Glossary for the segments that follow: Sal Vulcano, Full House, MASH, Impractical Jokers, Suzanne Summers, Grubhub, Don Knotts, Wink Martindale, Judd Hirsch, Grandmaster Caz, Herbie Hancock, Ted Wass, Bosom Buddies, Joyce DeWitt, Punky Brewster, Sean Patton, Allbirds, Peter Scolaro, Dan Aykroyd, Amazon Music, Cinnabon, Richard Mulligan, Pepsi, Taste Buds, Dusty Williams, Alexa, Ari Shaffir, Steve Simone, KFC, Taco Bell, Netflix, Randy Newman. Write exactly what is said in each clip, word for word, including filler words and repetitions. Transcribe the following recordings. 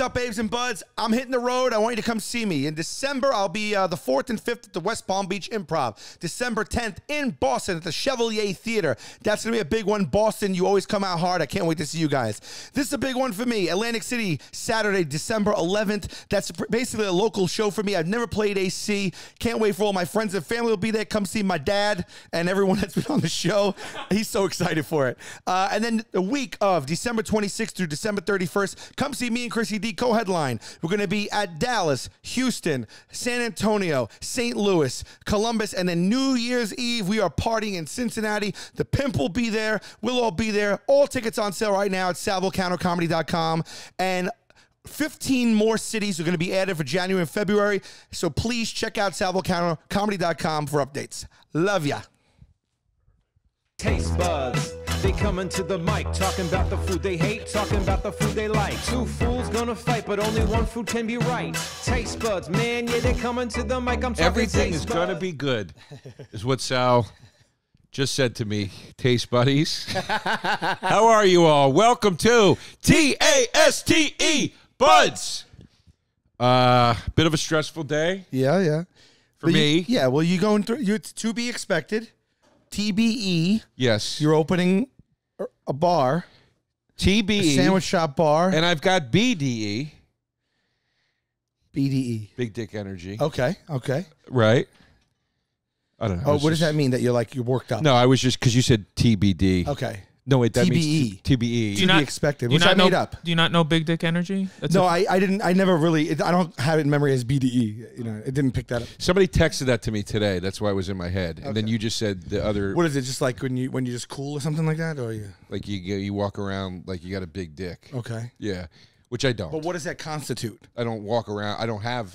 What's up, babes and buds? I'm hitting the road. I want you to come see me. In December, I'll be uh, the fourth and fifth at the West Palm Beach Improv. December tenth in Boston at the Chevalier Theater. That's going to be a big one. Boston, you always come out hard. I can't wait to see you guys. This is a big one for me. Atlantic City, Saturday, December eleventh. That's basically a local show for me. I've never played A C. Can't wait for all my friends and family will be there. Come see my dad and everyone that's been on the show. He's so excited for it. Uh, and then the week of December twenty-sixth through December thirty-first, come see me and Chrissy D co-headline. We're going to be at Dallas, Houston, San Antonio, Saint Louis, Columbus, and then New Year's Eve, we are partying in Cincinnati. The Pimp will be there. We'll all be there. All tickets on sale right now at sal vulcano comedy dot com. And fifteen more cities are going to be added for January and February. So please check out sal vulcano comedy dot com for updates. Love ya. Taste Buds. They coming to the mic, talking about the food they hate, talking about the food they like. Two fools gonna fight, but only one food can be right. Taste Buds, man, yeah, they coming to the mic. I'm talking everything is gonna be good, is what Sal just said to me. Taste Buddies, how are you all? Welcome to T A S T E Buds. Uh, bit of a stressful day. Yeah, yeah. For but me. You, yeah, well, you going through, you're to be expected. T B E. Yes. You're opening a bar. T B E. A sandwich shop bar. And I've got B D E. B D E. Big dick energy. Okay. Okay. Right. I don't know. Oh, what just... does that mean? That you're like, you're worked up? No, I was just, because you said T B D. Okay. No, wait, that T B E. Means T B E. To be expected, which I made up. Do you not know Big Dick Energy? That's no, I, I didn't. I never really, it, I don't have it in memory as B D E. You know, it didn't pick that up. Somebody texted that to me today. That's why it was in my head. Okay. And then you just said the other. What is it? Just like when you when you just cool or something like that, or you like you you walk around like you got a big dick. Okay. Yeah, which I don't. But what does that constitute? I don't walk around. I don't have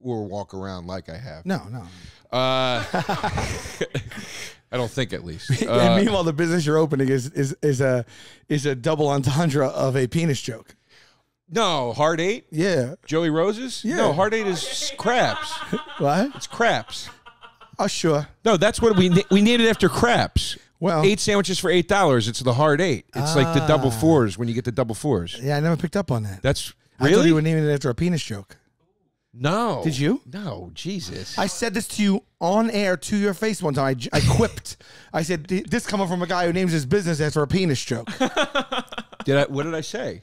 or walk around like I have. No, no. Uh, I don't think, at least. Uh, and meanwhile, the business you're opening is is is a is a double entendre of a penis joke. No, Hard Eight. Yeah, Joey Rose's. Yeah, no, Hard Eight is craps. What? It's craps. Oh, sure. No, that's what we we needed after craps. Well, eight sandwiches for eight dollars. It's the Hard Eight. It's ah. like the double fours when you get the double fours. Yeah, I never picked up on that. That's really. I thought you were naming it after a penis joke. No. Did you? No, Jesus. I said this to you on air to your face one time. I, I quipped. I said, this coming from a guy who names his business after a penis joke. Did I? What did I say?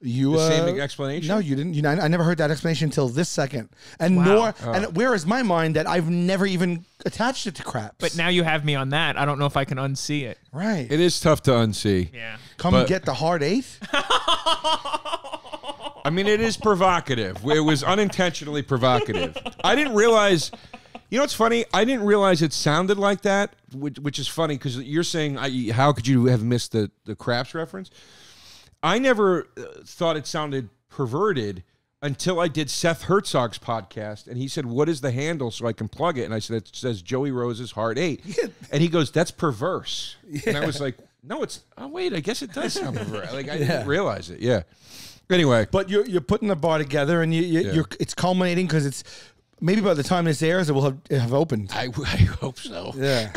You, the uh, same explanation? No, you didn't. You, I never heard that explanation until this second. And wow. nor, oh. and where is my mind that I've never even attached it to craps? But now you have me on that. I don't know if I can unsee it. Right. It is tough to unsee. Yeah. Come but get the Hard Eighth. I mean, it is provocative. It was unintentionally provocative. I didn't realize, you know what's funny? I didn't realize it sounded like that, which, which is funny because you're saying, I, how could you have missed the, the craps reference? I never thought it sounded perverted until I did Seth Herzog's podcast, and he said, what is the handle so I can plug it? And I said, it says Joey Rose's Hard Eight. Yeah. And he goes, that's perverse. Yeah. And I was like, no, it's, oh, wait, I guess it does sound perverse. Like, I yeah. didn't realize it, yeah. Anyway, but you're you're putting the bar together, and you, you yeah. you're it's culminating because it's maybe by the time this airs, it will have, have opened. I, I hope so. Yeah,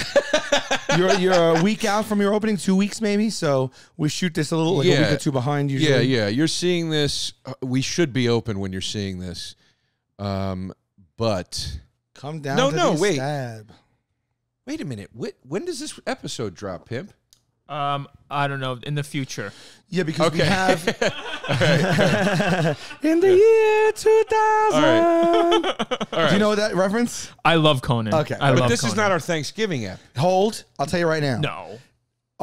you're you're a week out from your opening, two weeks maybe. So we shoot this a little like yeah. a week or two behind. Usually. Yeah, yeah. You're seeing this. Uh, we should be open when you're seeing this, um, but come down. No, to no, the wait, stab. Wait a minute. When, when does this episode drop, Pimp? Um, I don't know, in the future. Yeah, because okay. we have in the year two thousand. All right. All right. Do you know that reference? I love Conan. Okay, I but love this Conan. Is not our Thanksgiving app. Hold, I'll tell you right now. No.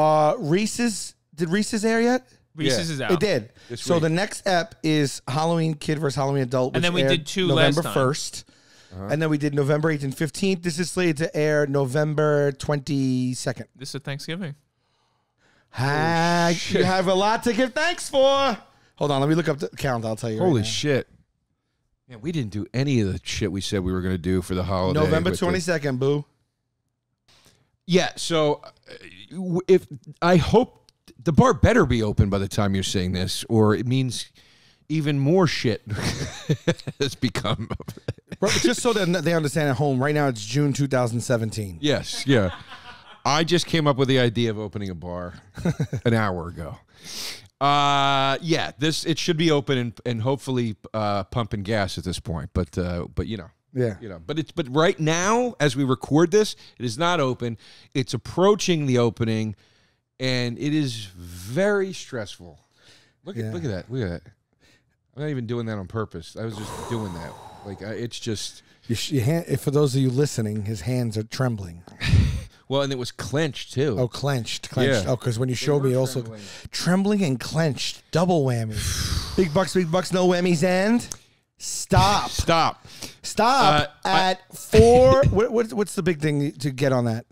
Uh, Reese's did Reese's air yet? Reese's yeah. is out. It did. This so week. The next app is Halloween Kid versus Halloween Adult, which and then we did two November first. Uh-huh. And then we did November eighth and fifteenth. This is slated to air November twenty second. This is Thanksgiving. Hi, you have a lot to give thanks for. Hold on, let me look up the calendar. I'll tell you. Holy right shit. Man, we didn't do any of the shit we said we were going to do for the holiday. November twenty-second, boo. Yeah, so if I hope the bar better be open by the time you're seeing this, or it means even more shit has become. Bro, just so that they understand at home, right now it's June two thousand seventeen. Yes, yeah. I just came up with the idea of opening a bar an hour ago. Uh, yeah, this it should be open and and hopefully uh, pumping gas at this point. But uh, but you know, yeah, you know, but it's but right now as we record this, it is not open. It's approaching the opening, and it is very stressful. Look yeah. at look at that. Look at that. I'm not even doing that on purpose. I was just doing that. Like I, it's just. Your, your hand, for those of you listening, his hands are trembling. Well, and it was clenched, too. Oh, clenched. Clenched. Yeah. Oh, because when you showed me, also trembling. trembling and clenched. Double whammy. Big bucks, big bucks, no whammies, and stop. Stop. Stop uh, at I, four. what, what, what's the big thing to get on that?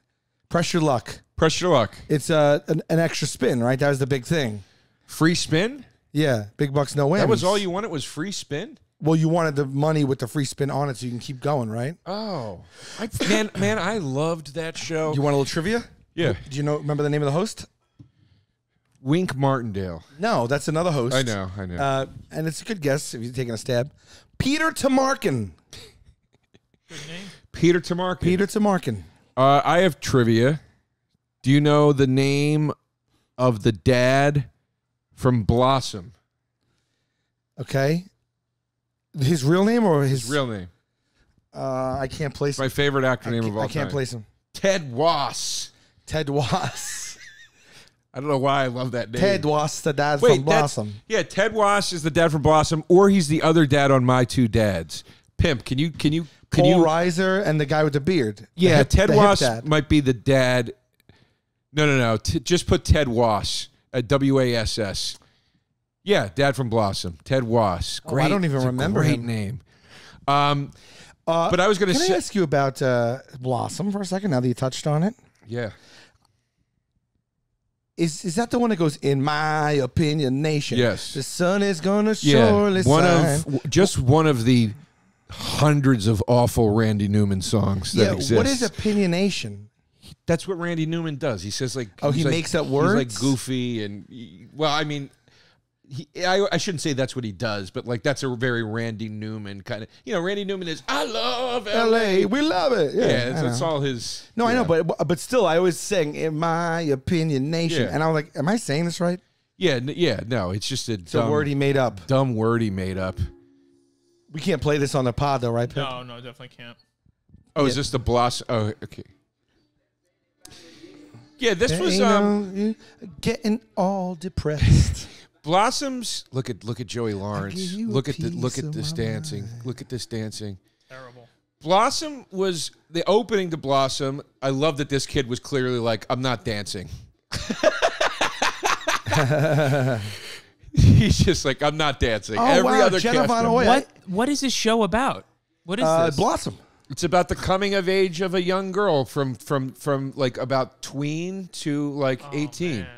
Press your luck. Press your luck. It's uh, an, an extra spin, right? That was the big thing. Free spin? Yeah. Big bucks, no whammies. That was all you wanted was free spin? Well, you wanted the money with the free spin on it so you can keep going, right? Oh. I, man, man, I loved that show. You want a little trivia? Yeah. Do you know? remember the name of the host? Wink Martindale. No, that's another host. I know, I know. Uh, and it's a good guess if you're taking a stab. Peter Tamarkin. Good name. Peter Tamarkin. Peter Tamarkin. Uh, I have trivia. Do you know the name of the dad from Blossom? Okay. His real name or his... his real name. Uh, I can't place him. My favorite actor name of all time. I can't place him. Ted Wass. Ted Wass. I don't know why I love that name. Ted Wass, the dad Wait, from Blossom. Yeah, Ted Wass is the dad from Blossom, or he's the other dad on My Two Dads. Pimp, can you... can you can Paul you... Reiser and the guy with the beard. Yeah, the hip, Ted Wass might be the dad. No, no, no. T just put Ted Wass, uh, W A S S. Yeah, dad from Blossom, Ted Wass. Great. Oh, I don't even it's remember a great him. name. Um, uh, but I was going to say. Can I ask you about uh, Blossom for a second now that you touched on it? Yeah. Is is that the one that goes, in my opinion, nation? Yes. The sun is going to surely yeah. one shine. Of, just one of the hundreds of awful Randy Newman songs that yeah, exist. What is opinionation? That's what Randy Newman does. He says like. Oh, he like, makes up words? He's like goofy and, well, I mean. He, I, I shouldn't say that's what he does, but like that's a very Randy Newman kind of. You know, Randy Newman is I love L A, we love it. Yeah, yeah, that's all his. No, I know, know, but but still, I was saying in my opinion, nation, yeah. and I was like, am I saying this right? Yeah, yeah, no, it's just a, it's dumb, a word he made up. Dumb word he made up. We can't play this on the pod, though, right? Pip? No, no, definitely can't. Oh, yeah. Is this the Blossom? Oh, okay. Yeah, this there was um no, getting all depressed. Blossoms. Look at look at Joey Lawrence. Look at the look at this dancing. Mind. Look at this dancing. Terrible. Blossom was the opening to Blossom. I love that this kid was clearly like, I'm not dancing. He's just like, I'm not dancing. Oh, Every wow, other Jennifer cast member. What what is this show about? What is uh, this? Blossom. It's about the coming of age of a young girl from from from like about tween to like oh, eighteen. Man.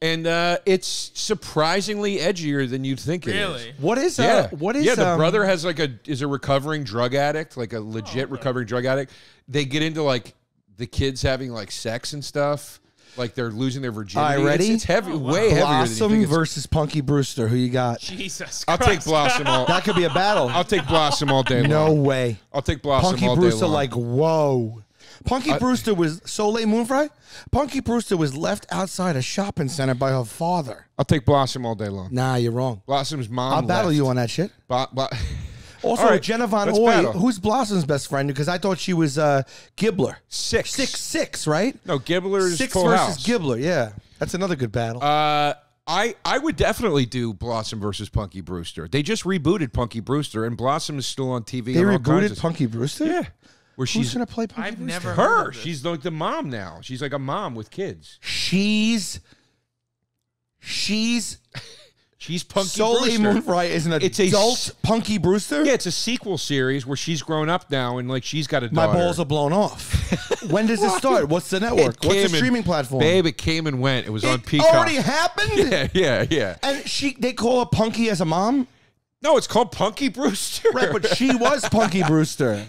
And uh, it's surprisingly edgier than you'd think it really? is. What is uh, yeah. what is yeah? The um, brother has like a is a recovering drug addict, like a legit oh, recovering drug addict. They get into like the kids having like sex and stuff, like they're losing their virginity. I ready? It's, it's heavy, oh, wow. way heavier. Blossom than you think versus Punky Brewster. Who you got? Jesus Christ! I'll take Blossom. All that could be a battle. I'll take Blossom all day. No long. way. I'll take Blossom Punky all Brewster, day long. Like whoa. Punky uh, Brewster was Soleil Moon Frye. Punky Brewster was left outside a shopping center by her father. I'll take Blossom all day long. Nah, you're wrong. Blossom's mom. I'll battle left. you on that shit. Ba ba also, right, Jennifer Oy, who's Blossom's best friend? Because I thought she was uh, Gibbler. Six. Six, six, right? No, Gibbler's Six Full House. Six versus Gibbler, yeah. That's another good battle. Uh, I, I would definitely do Blossom versus Punky Brewster. They just rebooted Punky Brewster, and Blossom is still on T V. They rebooted Punky Brewster? Yeah. Where she's, Who's gonna play Punky I've Brewster? never heard her. Of she's like the mom now. She's like a mom with kids. She's she's she's Punky Soleil Brewster. Moon Frye is an it's adult a, Punky Brewster. Yeah, it's a sequel series where she's grown up now and like she's got a daughter. My balls are blown off. When does it start? What's the network? What's the streaming and, platform? Babe, it came and went. It was it on Peacock. Already happened. Yeah, yeah, yeah. And she they call her Punky as a mom. No, it's called Punky Brewster. Right, but she was Punky Brewster.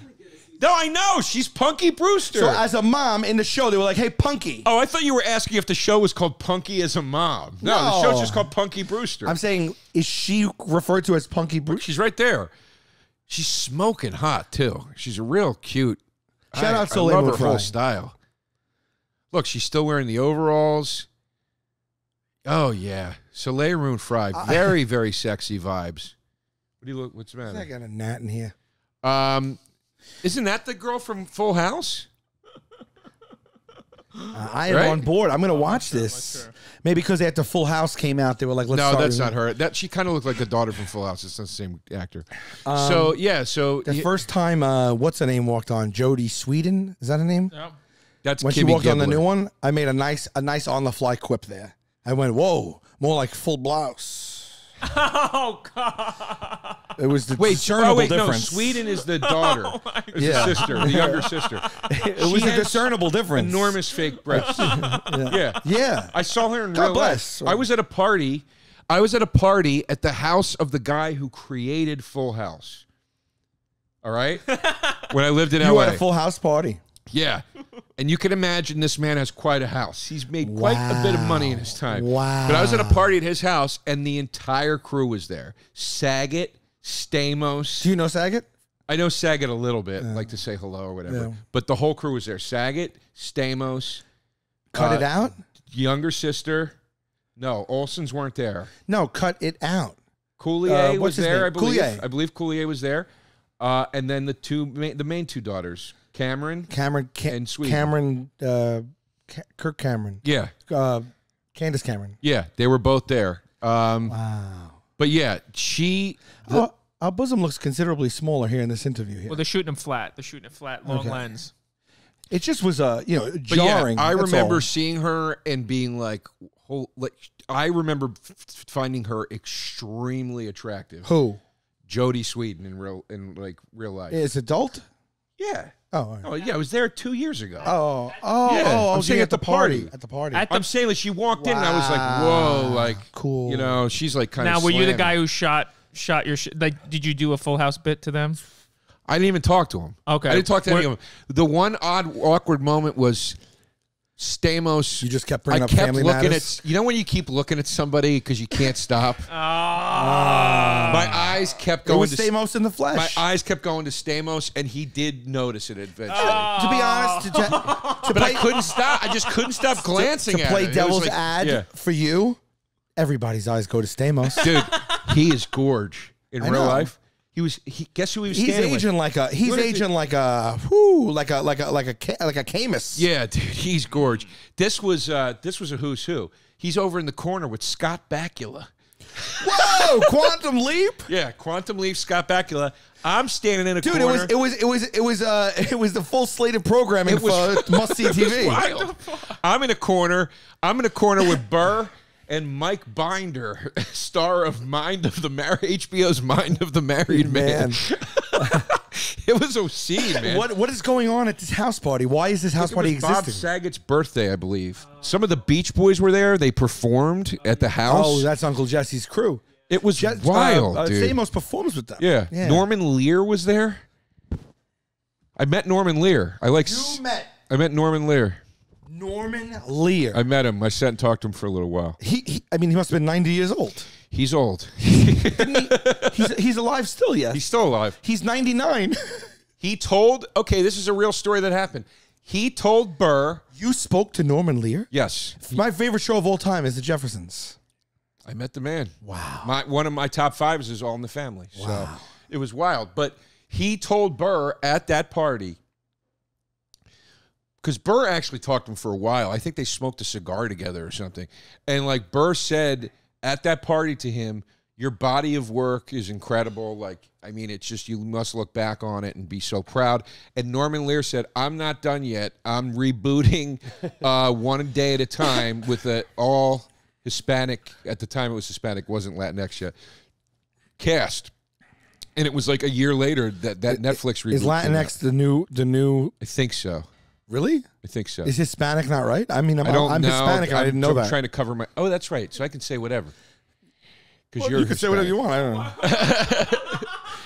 No, I know. She's Punky Brewster. So as a mom in the show, they were like, hey, Punky. Oh, I thought you were asking if the show was called Punky as a Mom. No, no. The show's just called Punky Brewster. I'm saying, is she referred to as Punky Brewster? She's right there. She's smoking hot, too. She's a real cute. Shout I, out to I love her whole style. Look, she's still wearing the overalls. Oh yeah, Soleil Moon Frye, very very sexy vibes. What do you look? What's the matter? I got a gnat in here. Um, isn't that the girl from Full House? Uh, I am right? on board. I'm going to oh, watch sure, this. Sure. Maybe because after Full House came out, they were like, let's No, that's not her. That, she kind of looked like the daughter from Full House. It's not the same actor. Um, so, yeah. So The he, first time, uh, what's her name, walked on? Jodie Sweetin? Is that her name? Yeah. That's when Kimmy she walked Gibbler. On the new one, I made a nice a nice on-the-fly quip there. I went, whoa, more like full blouse. Oh, God. It was the wait, discernible oh, wait, difference. No, Sweden is the daughter. Oh, is yeah. the sister, the younger sister. It she was a discernible difference. Enormous fake breasts. yeah. yeah. Yeah. I saw her in God real bless. life. I was at a party. I was at a party at the house of the guy who created Full House. All right? When I lived in L A. You had a Full House party. Yeah. And you can imagine this man has quite a house. He's made quite wow. a bit of money in his time. Wow. But I was at a party at his house, and the entire crew was there. Saget, Stamos. Do you know Saget? I know Saget a little bit. Yeah. Like to say hello or whatever. Yeah. But the whole crew was there. Saget, Stamos. Cut uh, it out? Younger sister. No, Olsen's weren't there. No, cut it out. Coulier uh, was there, I believe. Coulier. I believe Coulier was there. Uh, and then the two, ma the main two daughters. Cameron, Cameron, Ca and Sweden. Cameron, uh, Ca Kirk Cameron, yeah, uh, Candace Cameron, yeah, they were both there. Um, wow, but yeah, she. Oh, our bosom looks considerably smaller here in this interview. Here, well, they're shooting them flat. They're shooting a flat, long okay. lens. It just was a uh, you know jarring. Yeah, I remember all. seeing her and being like, whole, like I remember f finding her extremely attractive. Who? Jodie Sweetin in real in like real life. Is adult? Yeah. Oh, right. oh, yeah, I was there two years ago. Oh, oh, yeah. oh I'm okay, saying at, at the party. party. At the party. At the I'm saying that she walked wow. in and I was like, whoa, like, cool. You know, she's like kind now, of Now, were slamming. you the guy who shot shot your, sh like, did you do a Full House bit to them? I didn't even talk to him. Okay. I didn't talk to any of them. The one odd, awkward moment was Stamos. You just kept bringing I up kept family looking matters? At, you know when you keep looking at somebody because you can't stop? Oh. My eyes kept going to Stamos in the flesh. My eyes kept going to Stamos, and he did notice it eventually. Oh. To be honest, to, to but play, I couldn't stop. I just couldn't stop glancing to, to at play it. Devil's like, ad yeah. for you, everybody's eyes go to Stamos. Dude, he is gorge in I real know. life. He was. He, guess who he was he's standing aging with? Like a. He's what aging like a. Whoo! Like a. Like a. Like a. Like a Camus. Yeah, dude. He's gorge. This was. Uh, this was a who's who. He's over in the corner with Scott Bakula. Whoa! Quantum Leap. Yeah, Quantum Leap. Scott Bakula. I'm standing in a dude, corner. Dude, it was. It was. It was. It was. Uh, it was the full slate of programming it was, for Must See T V. Wild. I'm in a corner. I'm in a corner with Burr. And Mike Binder, star of Mind of the Mar H B O's Mind of the Married Man. man. It was a scene, man. What, what is going on at this house party? Why is this house party existing? Bob Saget's birthday, I believe. Some of the Beach Boys were there. They performed at the house. Oh, that's Uncle Jesse's crew. It was Je wild, uh, dude. Stamos performs with them. Yeah. yeah. Norman Lear was there. I met Norman Lear. I like. You met. I met Norman Lear. Norman Lear. I met him. I sat and talked to him for a little while. He, he I mean, he must have been ninety years old. He's old. he, he's, he's alive still, yes. He's still alive. He's ninety-nine. He told, okay, this is a real story that happened. He told Burr. You spoke to Norman Lear? Yes. My favorite show of all time is The Jeffersons. I met the man. Wow. My, one of my top fives is All in the Family. Wow. So it was wild. But he told Burr at that party, because Burr actually talked to him for a while. I think they smoked a cigar together or something. And like Burr said at that party to him, your body of work is incredible. Like, I mean, it's just, you must look back on it and be so proud. And Norman Lear said, I'm not done yet. I'm rebooting uh, one day at a time with a all Hispanic, at the time it was Hispanic, wasn't Latinx yet, cast. And it was like a year later that, that it, Netflix reboot. Is Latinx the new, the new? I think so. Really? I think so. Is Hispanic not right? I mean, I'm, I don't I'm Hispanic. I'm, I didn't know I'm that. I'm trying to cover my. Oh, that's right. So I can say whatever. Because well, you're. You can Hispanic. Say whatever you want. I don't know.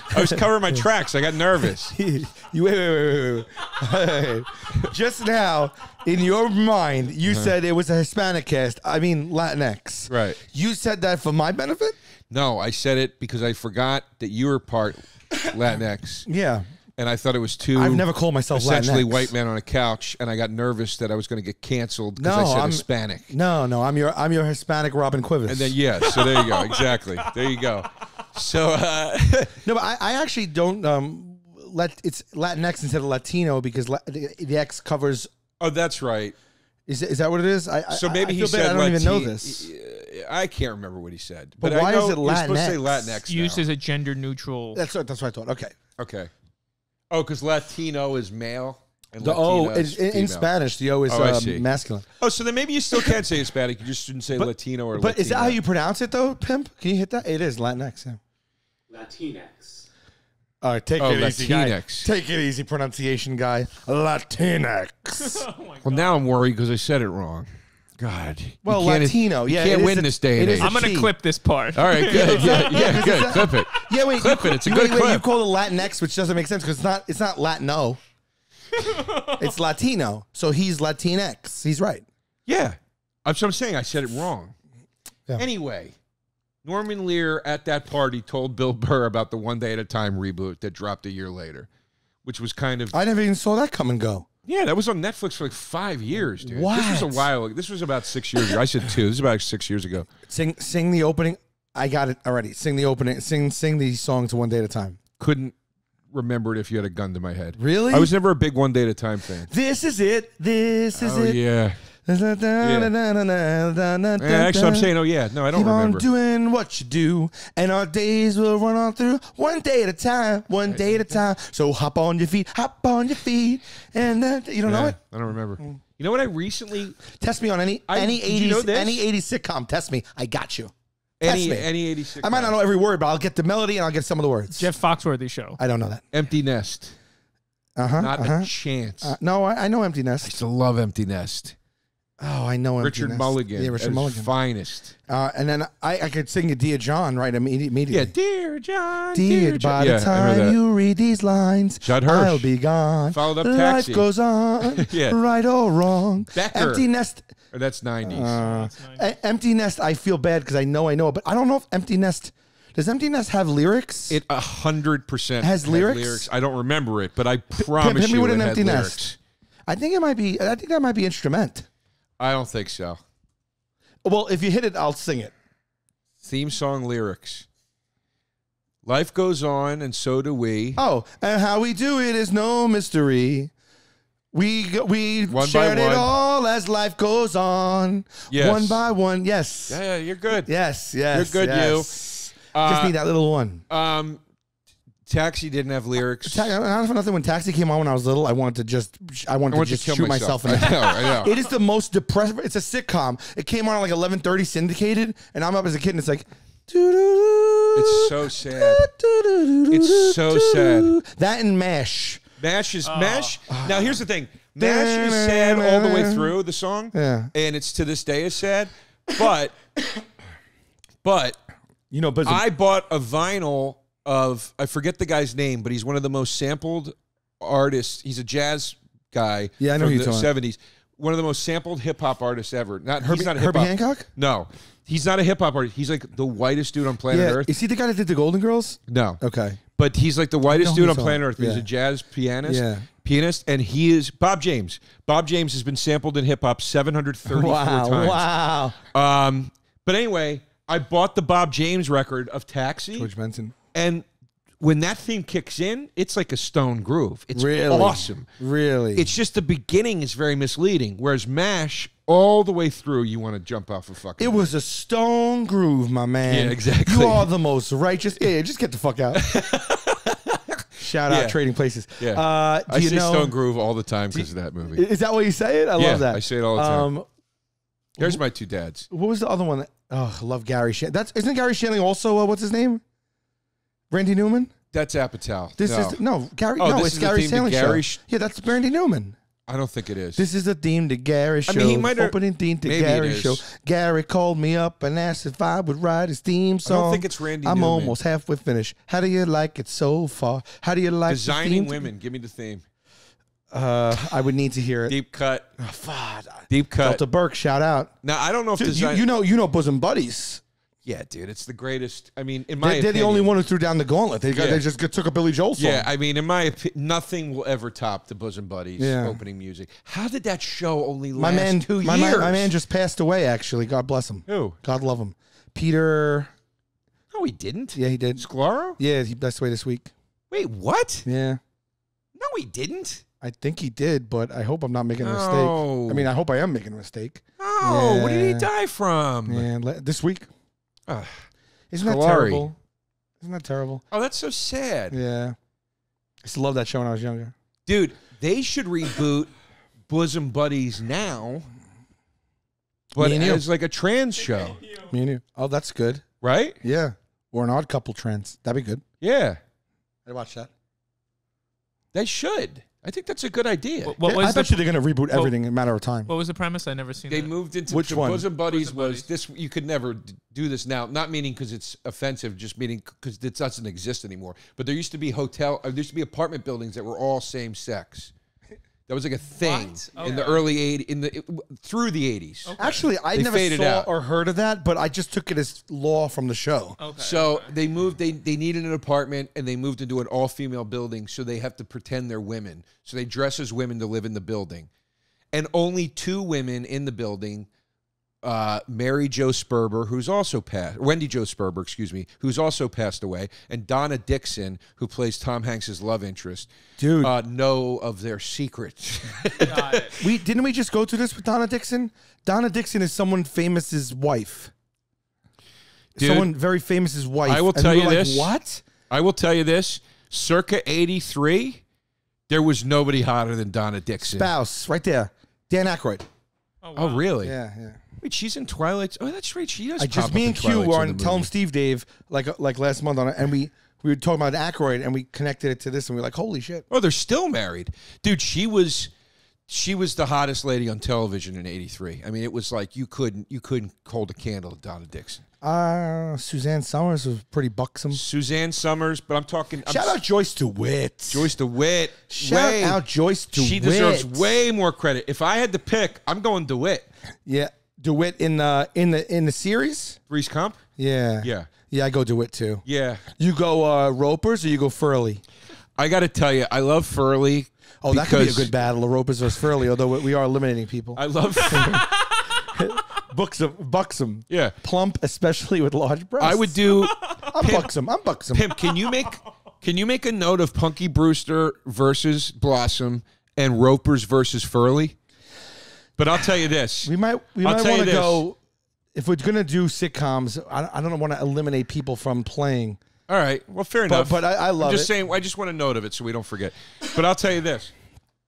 I was covering my tracks. I got nervous. you wait, wait, wait, wait, wait. Just now, in your mind, you uh-huh. said it was a Hispanic cast. I mean, Latinx. Right. You said that for my benefit? No, I said it because I forgot that you were part Latinx. Yeah. and I thought it was two. I've never called myself essentially Latinx. White man on a couch, and I got nervous that I was going to get canceled because no, I said I'm, Hispanic. No, no, I'm your I'm your Hispanic Robin Quivers. And then yeah, so there you go, exactly. There you go. So uh, no, but I, I actually don't um, let it's Latinx instead of Latino because la the, the X covers. Oh, that's right. Is is that what it is? I so maybe I, I he said. I don't Latin even know this. I can't remember what he said. But, but why I know is it Latinx? You're supposed to say Latinx used as a gender neutral. That's what, that's what I thought. Okay. Okay. Oh, because Latino is male. And the O is in, in Spanish. The O is oh, um, masculine. Oh, so then maybe you still can't say Hispanic. You just shouldn't say but, Latino or. But Latina. Is that how you pronounce it though, Pimp? Can you hit that? It is Latinx. Yeah. Latinx. All right, take oh, it Latinx. easy, guy. Take it easy, pronunciation guy. Latinx. Oh my God. Well, now I'm worried because I said it wrong. God. Well, Latino. Yeah, you can't win this day and age. I'm going to clip this part. All right, good. Yeah, yeah, good. Clip it. Yeah, wait. Clip it. It's a good clip. You call it Latinx, which doesn't make sense because it's not. It's not Latino. It's Latino. So he's Latinx. He's right. Yeah. That's what I'm saying. I said it wrong. Yeah. Anyway. Norman Lear at that party told Bill Burr about the One Day at a Time reboot that dropped a year later, which was kind of... I never even saw that come and go. Yeah, that was on Netflix for like five years, dude. What? This was a while ago. This was about six years ago. I said two. This is about like six years ago. Sing sing the opening. I got it already. Sing the opening. Sing, sing the song to One Day at a Time. Couldn't remember it if you had a gun to my head. Really? I was never a big One Day at a Time fan. This is it. This is oh, it. Oh, yeah. Yeah. Yeah, actually, I'm saying, oh yeah, no, I don't Keep remember. Keep on doing what you do, and our days will run on through, one day at a time, one day at a time. So hop on your feet, hop on your feet, and that, you don't yeah, know it. I don't remember. You know what? I recently test me on any I, any eighties you know any eighties sitcom. Test me. I got you. Test any me. any eighties sitcom. I might not know every word, but I'll get the melody and I'll get some of the words. Jeff Foxworthy show. I don't know that. Empty Nest. Uh huh. Not uh -huh. a chance. Uh, no, I, I know Empty Nest. I used to love Empty Nest. Oh, I know Richard Nest. Mulligan. Yeah, Richard Mulligan. Finest. Uh, and then I, I could sing a Dear John right immediately. Yeah, Dear John. Dear, dear John. By yeah, the time you read these lines, Judd Hirsch. I'll be gone. Followed up Taxi. Life goes on, yeah. right or wrong. Becker. Empty Nest. Or that's nineties. Uh, that's nineties. Empty Nest, I feel bad because I know I know it, but I don't know if Empty Nest... Does Empty Nest have lyrics? It one hundred percent has lyrics? lyrics. I don't remember it, but I promise Pimp, hit me you with an it Empty Nest. Lyrics. I think it might be... I think that might be instrument. I don't think so. Well, if you hit it, I'll sing it. Theme song lyrics. Life goes on, and so do we. Oh, and how we do it is no mystery. We we one shared it all as life goes on. Yes. One by one. Yes. Yeah, yeah, you're good. Yes, yes. You're good, yes. you. Uh, Just need that little one. Um... Taxi didn't have lyrics. I don't know for nothing. When Taxi came on when I was little, I wanted to just, I wanted I want to just to shoot myself, myself in the head. I know, I know. It is the most depressing. It's a sitcom. It came on at like eleven thirty syndicated, and I'm up as a kid, and it's like, doo -doo -doo, it's so sad. Doo -doo -doo -doo, it's so doo -doo. sad. That and MASH. MASH is uh, MASH. Uh, now here's the thing. MASH is sad all the way through the song, yeah, and it's to this day is sad. But, but you know, but I bought a vinyl of, I forget the guy's name, but he's one of the most sampled artists. He's a jazz guy. Yeah, I know from the seventies. One of the most sampled hip hop artists ever. Not Herbie, he's not Herbie Hancock? No. He's not a hip hop artist. He's like the whitest dude on planet yeah. Earth. Is he the guy that did the Golden Girls? No. Okay. But he's like the whitest dude on planet Earth. Yeah. He's a jazz pianist. Yeah. Pianist, and he is Bob James. Bob James has been sampled in hip hop seven hundred thirty-four wow, times. Wow. Wow. Um, but anyway, I bought the Bob James record of Taxi. George Benson. And when that theme kicks in, it's like a stone groove. It's really awesome. Really. It's just the beginning is very misleading, whereas MASH, all the way through, you want to jump off a fucking... It way. was a stone groove, my man. Yeah, exactly. You are the most righteous... Yeah, just get the fuck out. Shout out yeah. Trading Places. Yeah. Uh, do I you say know... stone groove all the time because of that movie. Is that what you say it? I yeah, love that. I say it all the time. Um, There's my two dads. What was the other one? That... Oh, I love Gary Shandling. That's Isn't Gary Shandling also, uh, what's his name? Randy Newman? That's Apatow. This no. is no Gary. Oh, no, it's Gary Shandling show. Yeah, that's Randy Newman. I don't think it is. This is a theme to Gary show. I mean, he might have opening theme to Gary show. Gary called me up and asked if I would write his theme song. I don't think it's Randy I'm Newman. I'm almost halfway finished. How do you like it so far? How do you like designing the women? Give me the theme. Uh, I would need to hear it. Deep cut. Oh, deep cut. Delta Burke. Shout out. Now I don't know if Dude, design you, you know you know Bosom Buddies. Yeah, dude, it's the greatest. I mean, in my they're, opinion, they're the only one who threw down the gauntlet. They got, yeah. they just took a Billy Joel song. Yeah, I mean, in my opinion, nothing will ever top the Bosom Buddies yeah. opening music. How did that show only last my man, two my years? Man, my man just passed away. Actually, God bless him. Who? God love him. Peter. No, he didn't. Yeah, he did. Sclaro? Yeah, he passed away this week. Wait, what? Yeah. No, he didn't. I think he did, but I hope I'm not making a mistake. No. I mean, I hope I am making a mistake. Oh, yeah. What did he die from? Yeah, this week. Uh, Isn't that Hilari. terrible? Isn't that terrible? Oh, that's so sad. Yeah. I used to love that show when I was younger. Dude, they should reboot Bosom Buddies now, but it's like a trans show. Me and you. Oh, that's good. Right? Yeah. Or an odd couple trans. That'd be good. Yeah. I'd watch that. They should. I think that's a good idea. What, what I bet the, you they're going to reboot everything what, in a matter of time. What was the premise? I never seen They that. moved into... Which one? Bosom Buddies Bosom was... Buddies. This. You could never do this now. Not meaning because it's offensive, just meaning because it doesn't exist anymore. But there used to be hotel... There used to be apartment buildings that were all same-sex. That was like a thing okay. in the early eighties, in the through the eighties. Okay. Actually, I they never saw out. or heard of that, but I just took it as law from the show. Okay. So okay. they moved. They they needed an apartment, and they moved into an all female building. So they have to pretend they're women. So they dress as women to live in the building, and only two women in the building. Uh, Mary Jo Sperber, who's also passed, Wendy Jo Sperber, excuse me, who's also passed away, and Donna Dixon, who plays Tom Hanks's love interest, dude, uh, know of their secrets. we didn't we just go through this with Donna Dixon? Donna Dixon is someone famous's wife. Dude, someone very famous's wife. I will and tell we you like, this. What? I will tell you this. Circa eighty-three, there was nobody hotter than Donna Dixon. Spouse, right there, Dan Aykroyd. Oh, wow. Oh really? Yeah, yeah. Wait, she's in Twilight. Oh, that's right. She does. I just me and Q were on Tell Him Steve Dave like like last month on it, and we we were talking about Aykroyd, and we connected it to this, and we were like, holy shit! Oh, they're still married, dude. She was she was the hottest lady on television in eighty-three. I mean, it was like you couldn't you couldn't hold a candle to Donna Dixon. Uh, Suzanne Summers was pretty buxom. Suzanne Summers, but I'm talking. I'm, shout out Joyce DeWitt. Joyce DeWitt. Shout way, out Joyce DeWitt. She deserves way more credit. If I had to pick, I'm going DeWitt. Yeah. DeWitt in the in the in the series, Brees Comp. Yeah, yeah, yeah. I go DeWitt too. Yeah, you go uh, Ropers or you go Furley. I got to tell you, I love Furley. Oh, that could be a good battle of Ropers versus Furley. Although we are eliminating people. I love buxom, buxom. Yeah, plump, especially with large breasts. I would do. I'm Pimp, buxom. I'm buxom. Pimp, can you make can you make a note of Punky Brewster versus Blossom and Ropers versus Furley? But I'll tell you this. We might we I'll might want to go, if we're going to do sitcoms, I, I don't want to eliminate people from playing. All right. Well, fair but, enough. But I, I love I'm just it. Just saying, I just want a note of it so we don't forget. But I'll tell you this.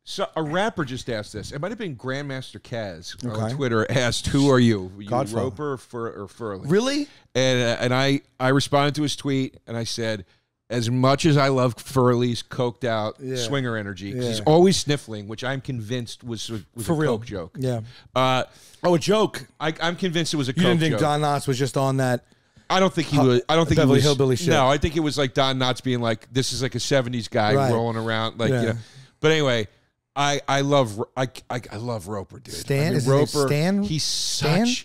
So a rapper just asked this. It might have been Grandmaster Caz okay. on Twitter asked, who are you? Were you Godfather. Roper or, Fur or Furley? Really? And, uh, and I, I responded to his tweet, and I said, as much as I love Furley's coked out yeah. swinger energy, yeah. he's always sniffling, which I'm convinced was, was For a real. coke joke. Yeah. Uh, oh, a joke. I, I'm convinced it was a you coke joke. You didn't think Don Knotts was just on that? I don't think he was. I don't think Beverly he was. Hillbilly shit. No, I think it was like Don Knotts being like, "This is like a seventies guy right. rolling around." Like, yeah. you know. But anyway, I I love I I, I love Roper, dude. Stan I mean, is Roper. Stan? He's such. Stan?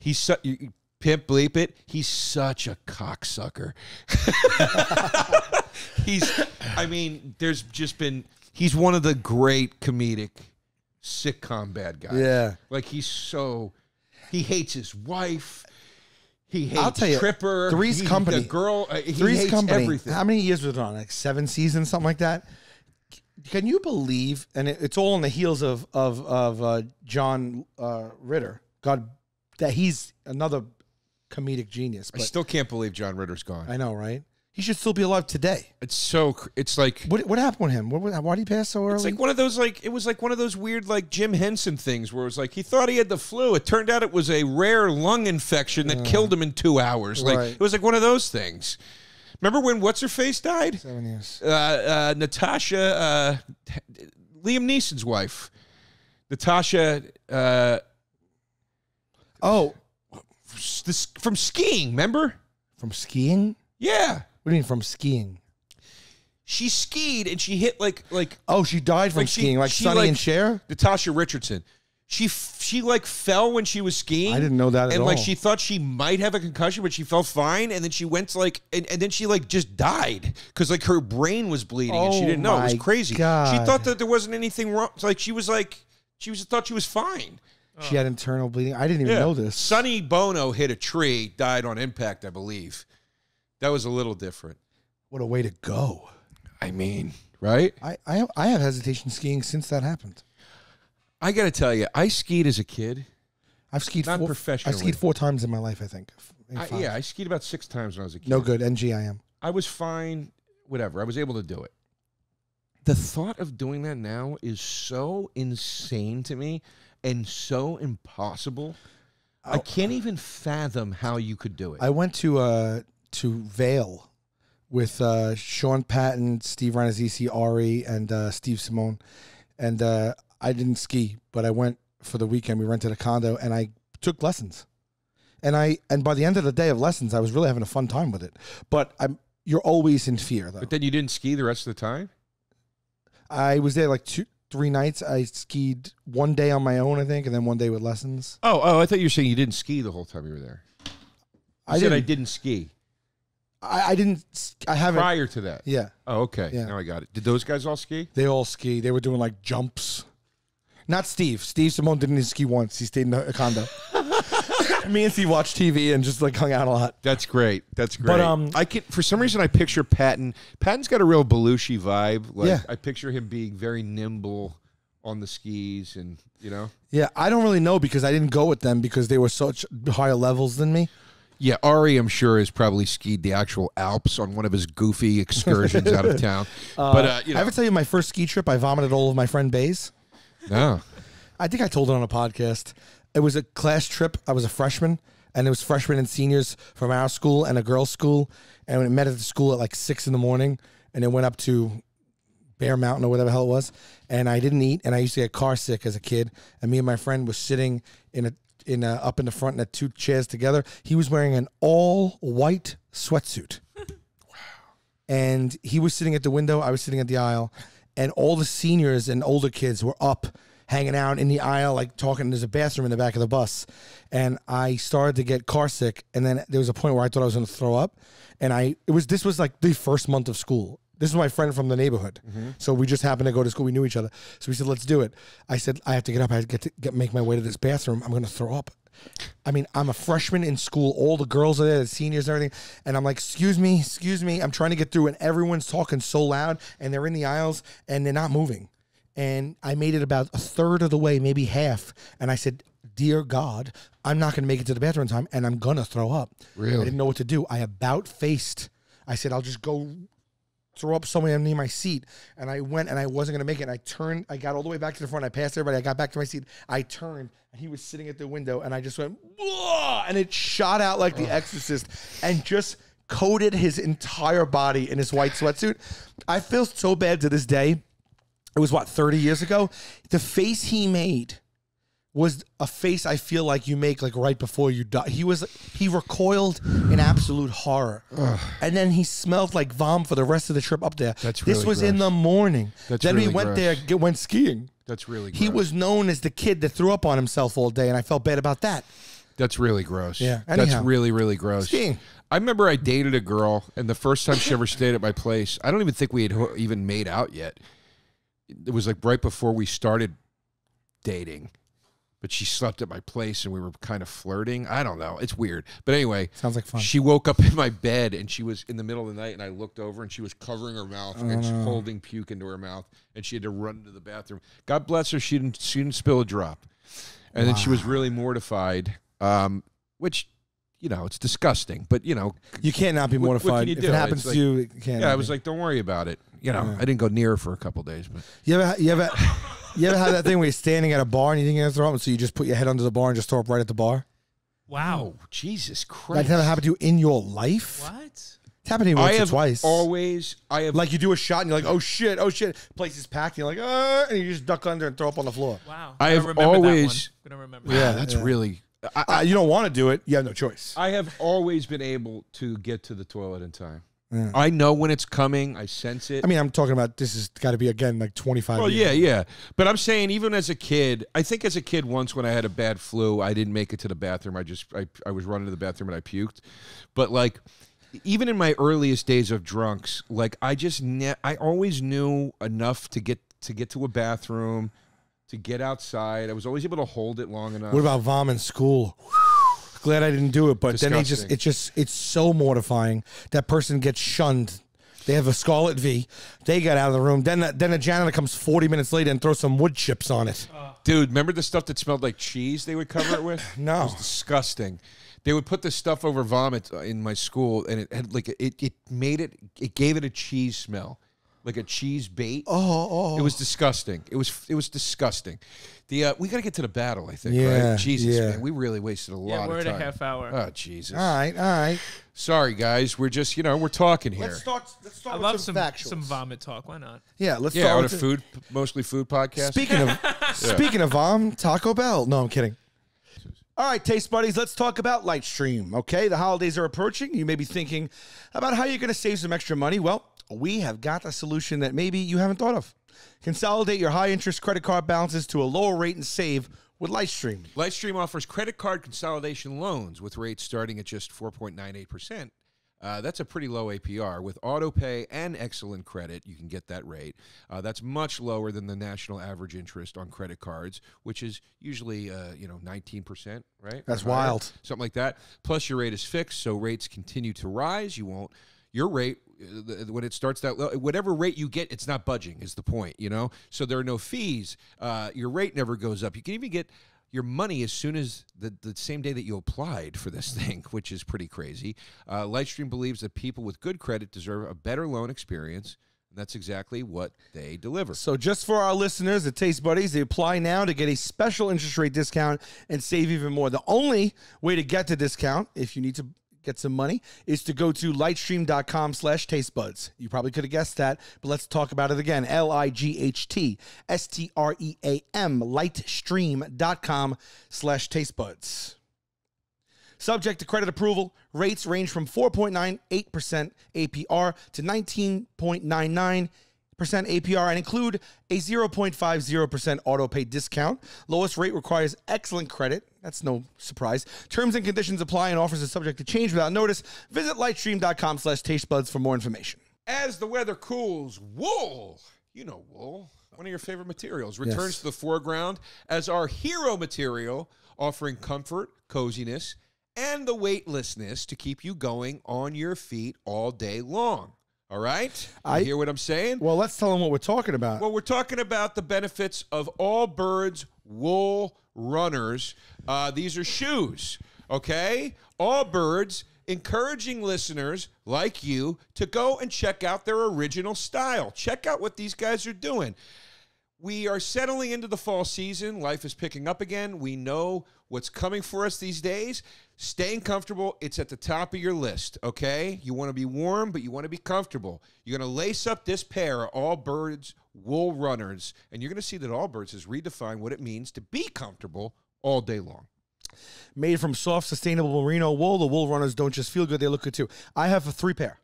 He's such. Pimp bleep it. He's such a cocksucker. he's, I mean, there's just been, he's one of the great comedic sitcom bad guys. Yeah. Like he's so, he hates his wife. He hates I'll tell you, Tripper. Three's he, Company. The girl, uh, he Three's hates Company. Everything. How many years was it on? Like seven seasons, something like that? Can you believe, and it, it's all on the heels of, of, of uh, John uh, Ritter, God, that he's another comedic genius. But I still can't believe John Ritter's gone. I know, right? He should still be alive today. It's so. It's like what? What happened with him? What? Why did he pass so early? It's like one of those. Like it was like one of those weird like Jim Henson things where it was like he thought he had the flu. It turned out it was a rare lung infection that uh, killed him in two hours. Like right. it was like one of those things. Remember when what's her face died? Seven years. Uh, uh, Natasha, uh, Liam Neeson's wife, Natasha. Uh, oh. This, from skiing, remember? From skiing? Yeah. What do you mean from skiing? She skied and she hit like like. Oh, she died from like skiing, she, like Sonny like, and Cher. Natasha Richardson. She, she like, fell when she was skiing. I didn't know that at and, all. And, like, she thought she might have a concussion, but she felt fine. And then she went to, like, and, and then she, like, just died. Because, like, her brain was bleeding. Oh, and she didn't know. It was crazy. God. She thought that there wasn't anything wrong. Like, she was, like, she was thought she was fine. She had internal bleeding. I didn't even yeah. know this. Sonny Bono hit a tree, died on impact, I believe. That was a little different. What a way to go. I mean, right? I, I, I have hesitation skiing since that happened. I got to tell you, I skied as a kid. I've skied not four, professionally. I've skied four times in my life, I think. I, yeah, I skied about six times when I was a kid. No good. N G I am. I was fine. Whatever. I was able to do it. The thought of doing that now is so insane to me and so impossible. Oh, I can't even fathom how you could do it. I went to uh, to Vail with uh, Sean Patton, Steve Ranazisi, Ari, and uh, Steve Simone, and uh, I didn't ski, but I went for the weekend. We rented a condo, and I took lessons. And I and by the end of the day of lessons, I was really having a fun time with it. But I'm you're always in fear, though. But then you didn't ski the rest of the time? I was there like two, three nights. I skied one day on my own, I think, and then one day with lessons. Oh, oh, I thought you were saying you didn't ski the whole time you were there. You I said didn't. I didn't ski. I, I didn't. I haven't prior to that. Yeah. Oh, okay. Yeah. Now I got it. Did those guys all ski? They all ski. They were doing like jumps. Not Steve. Steve Simone didn't even ski once. He stayed in a condo. Me and Steve watched T V and just like hung out a lot. That's great. That's great. But um, I can for some reason I picture Patton. Patton's got a real Belushi vibe. Like yeah. I picture him being very nimble on the skis, and you know. Yeah, I don't really know because I didn't go with them because they were such higher levels than me. Yeah, Ari, I'm sure, has probably skied the actual Alps on one of his goofy excursions out of town. Uh, but uh, you know. I ever tell you my first ski trip, I vomited all of my friend Bays. No. I think I told it on a podcast. It was a class trip. I was a freshman, and it was freshmen and seniors from our school and a girls' school. And we met at the school at like six in the morning, and it went up to Bear Mountain or whatever the hell it was. And I didn't eat, and I used to get car sick as a kid. And me and my friend was sitting in a In a, up in the front in a two chairs together. He was wearing an all white sweatsuit. Wow. And he was sitting at the window. I was sitting at the aisle. And all the seniors and older kids were up hanging out in the aisle, like talking. There's a bathroom in the back of the bus. And I started to get car sick. And then there was a point where I thought I was going to throw up. And I, it was, this was like the first month of school. This is my friend from the neighborhood. Mm-hmm. So we just happened to go to school. We knew each other. So we said, let's do it. I said, I have to get up. I have to get to get, make my way to this bathroom. I'm going to throw up. I mean, I'm a freshman in school. All the girls are there, the seniors and everything. And I'm like, excuse me, excuse me. I'm trying to get through. And everyone's talking so loud. And they're in the aisles. And they're not moving. And I made it about a third of the way, maybe half. And I said, dear God, I'm not going to make it to the bathroom in time. And I'm going to throw up. Really? I didn't know what to do. I about faced. I said, I'll just go throw up somewhere near my seat, and I went, and I wasn't going to make it, and I turned, I got all the way back to the front, I passed everybody, I got back to my seat, I turned, and he was sitting at the window, and I just went, whoa, and it shot out like The Exorcist, and just coated his entire body in his white sweatsuit. I feel so bad to this day. It was, what, thirty years ago? The face he made was a face I feel like you make like right before you die. He was he recoiled in absolute horror. Ugh. And then he smelled like vom for the rest of the trip up there. That's really this was gross. In the morning. That's then really we went gross. There get, went skiing. That's really gross. He was known as the kid that threw up on himself all day, and I felt bad about that. That's really gross. Yeah, anyhow. That's really really gross. Skiing. I remember I dated a girl, and the first time she ever stayed at my place, I don't even think we had even made out yet. It was like right before we started dating. But she slept at my place, and we were kind of flirting. I don't know. It's weird. But anyway. Sounds like fun. She woke up in my bed, and she was in the middle of the night, and I looked over, and she was covering her mouth, oh, and no. She's holding puke into her mouth, and she had to run to the bathroom. God bless her. She didn't, she didn't spill a drop. And wow. Then she was really mortified, um, which, you know, it's disgusting. But, you know. You can't not be mortified. What, what if it happens like, to you, it can't. Yeah, I was like, don't worry about it. You know, yeah. I didn't go near her for a couple of days. But. You ever, you ever You ever had that thing where you're standing at a bar and you think you're going to throw up, so you just put your head under the bar and just throw up right at the bar? Wow. Oh, Jesus Christ. That never happened to you in your life? What? It's happened to me once I have or twice. Always. I have. Like you do a shot and you're like, oh, shit, oh, shit. Place is packed. And you're like, oh, and you just duck under and throw up on the floor. Wow. I, I have don't always. That one. I don't remember. Yeah, that. That's yeah. really. I, I, you don't want to do it. You have no choice. I have always been able to get to the toilet in time. Yeah. I know when it's coming. I sense it. I mean, I'm talking about this has got to be, again, like twenty-five well, years. Well, yeah, yeah. But I'm saying even as a kid, I think as a kid once when I had a bad flu, I didn't make it to the bathroom. I just, I, I was running to the bathroom and I puked. But, like, even in my earliest days of drunks, like, I just, ne I always knew enough to get to get to a bathroom, to get outside. I was always able to hold it long enough. What about vom in school? Glad I didn't do it, but disgusting. Then they just, it's just, it's so mortifying. That person gets shunned. They have a scarlet V. They got out of the room. Then the, then a janitor comes forty minutes later and throws some wood chips on it. Uh, Dude, remember the stuff that smelled like cheese they would cover it with? No. It was disgusting. They would put the stuff over vomit in my school, and it had like, it, it made it, it gave it a cheese smell. Like a cheese bait. Oh, oh, it was disgusting. It was it was disgusting. The uh, we got to get to the battle. I think. Yeah, right? Jesus, yeah. Man, we really wasted a lot. Yeah, we're of time. At a half hour. Oh, Jesus. All right, all right. Sorry, guys. We're just you know we're talking here. Let's start. Let's start I with love some factuals. Some vomit talk. Why not? Yeah, let's. Yeah, start on with a food, mostly food podcast. Speaking of yeah. speaking of vom, Taco Bell. No, I'm kidding. All right, Taste Buddies, let's talk about Lightstream, okay? The holidays are approaching. You may be thinking about how you're going to save some extra money. Well, we have got a solution that maybe you haven't thought of. Consolidate your high-interest credit card balances to a lower rate and save with Lightstream. Lightstream offers credit card consolidation loans with rates starting at just four point nine eight percent. Uh, that's a pretty low A P R. With autopay and excellent credit, you can get that rate. Uh, that's much lower than the national average interest on credit cards, which is usually, uh, you know, nineteen percent, right? That's or wild. Higher, something like that. Plus, your rate is fixed, so rates continue to rise. You won't. Your rate, when it starts that low, whatever rate you get, it's not budging is the point, you know? So there are no fees. Uh, your rate never goes up. You can even get your money as soon as the, the same day that you applied for this thing, which is pretty crazy. Uh, Lightstream believes that people with good credit deserve a better loan experience. And that's exactly what they deliver. So just for our listeners at Taste Buddies, they apply now to get a special interest rate discount and save even more. The only way to get the discount, if you need to get some money, is to go to lightstream dot com slash tastebuds. You probably could have guessed that, but let's talk about it again. L I G H T S T R E A M, lightstream dot com slash tastebuds. Subject to credit approval, rates range from four point nine eight percent A P R to nineteen point nine nine percent A P R and include a zero point five zero percent auto pay discount. Lowest rate requires excellent credit. That's no surprise. Terms and conditions apply and offers are subject to change without notice. Visit lightstream dot com slash tastebuds for more information. As the weather cools, wool, you know wool, one of your favorite materials, returns yes. to the foreground as our hero material, offering comfort, coziness, and the weightlessness to keep you going on your feet all day long. All right? I you hear what I'm saying? Well, let's tell them what we're talking about. Well, we're talking about the benefits of Allbirds wool runners. Uh, these are shoes, okay? Allbirds encouraging listeners like you to go and check out their original style. Check out what these guys are doing. We are settling into the fall season. Life is picking up again. We know what's coming for us these days. Staying comfortable, it's at the top of your list, okay? You want to be warm, but you want to be comfortable. You're going to lace up this pair of Allbirds wool runners, and you're going to see that Allbirds has redefined what it means to be comfortable all day long. Made from soft, sustainable merino wool, the wool runners don't just feel good, they look good too. I have a three pair.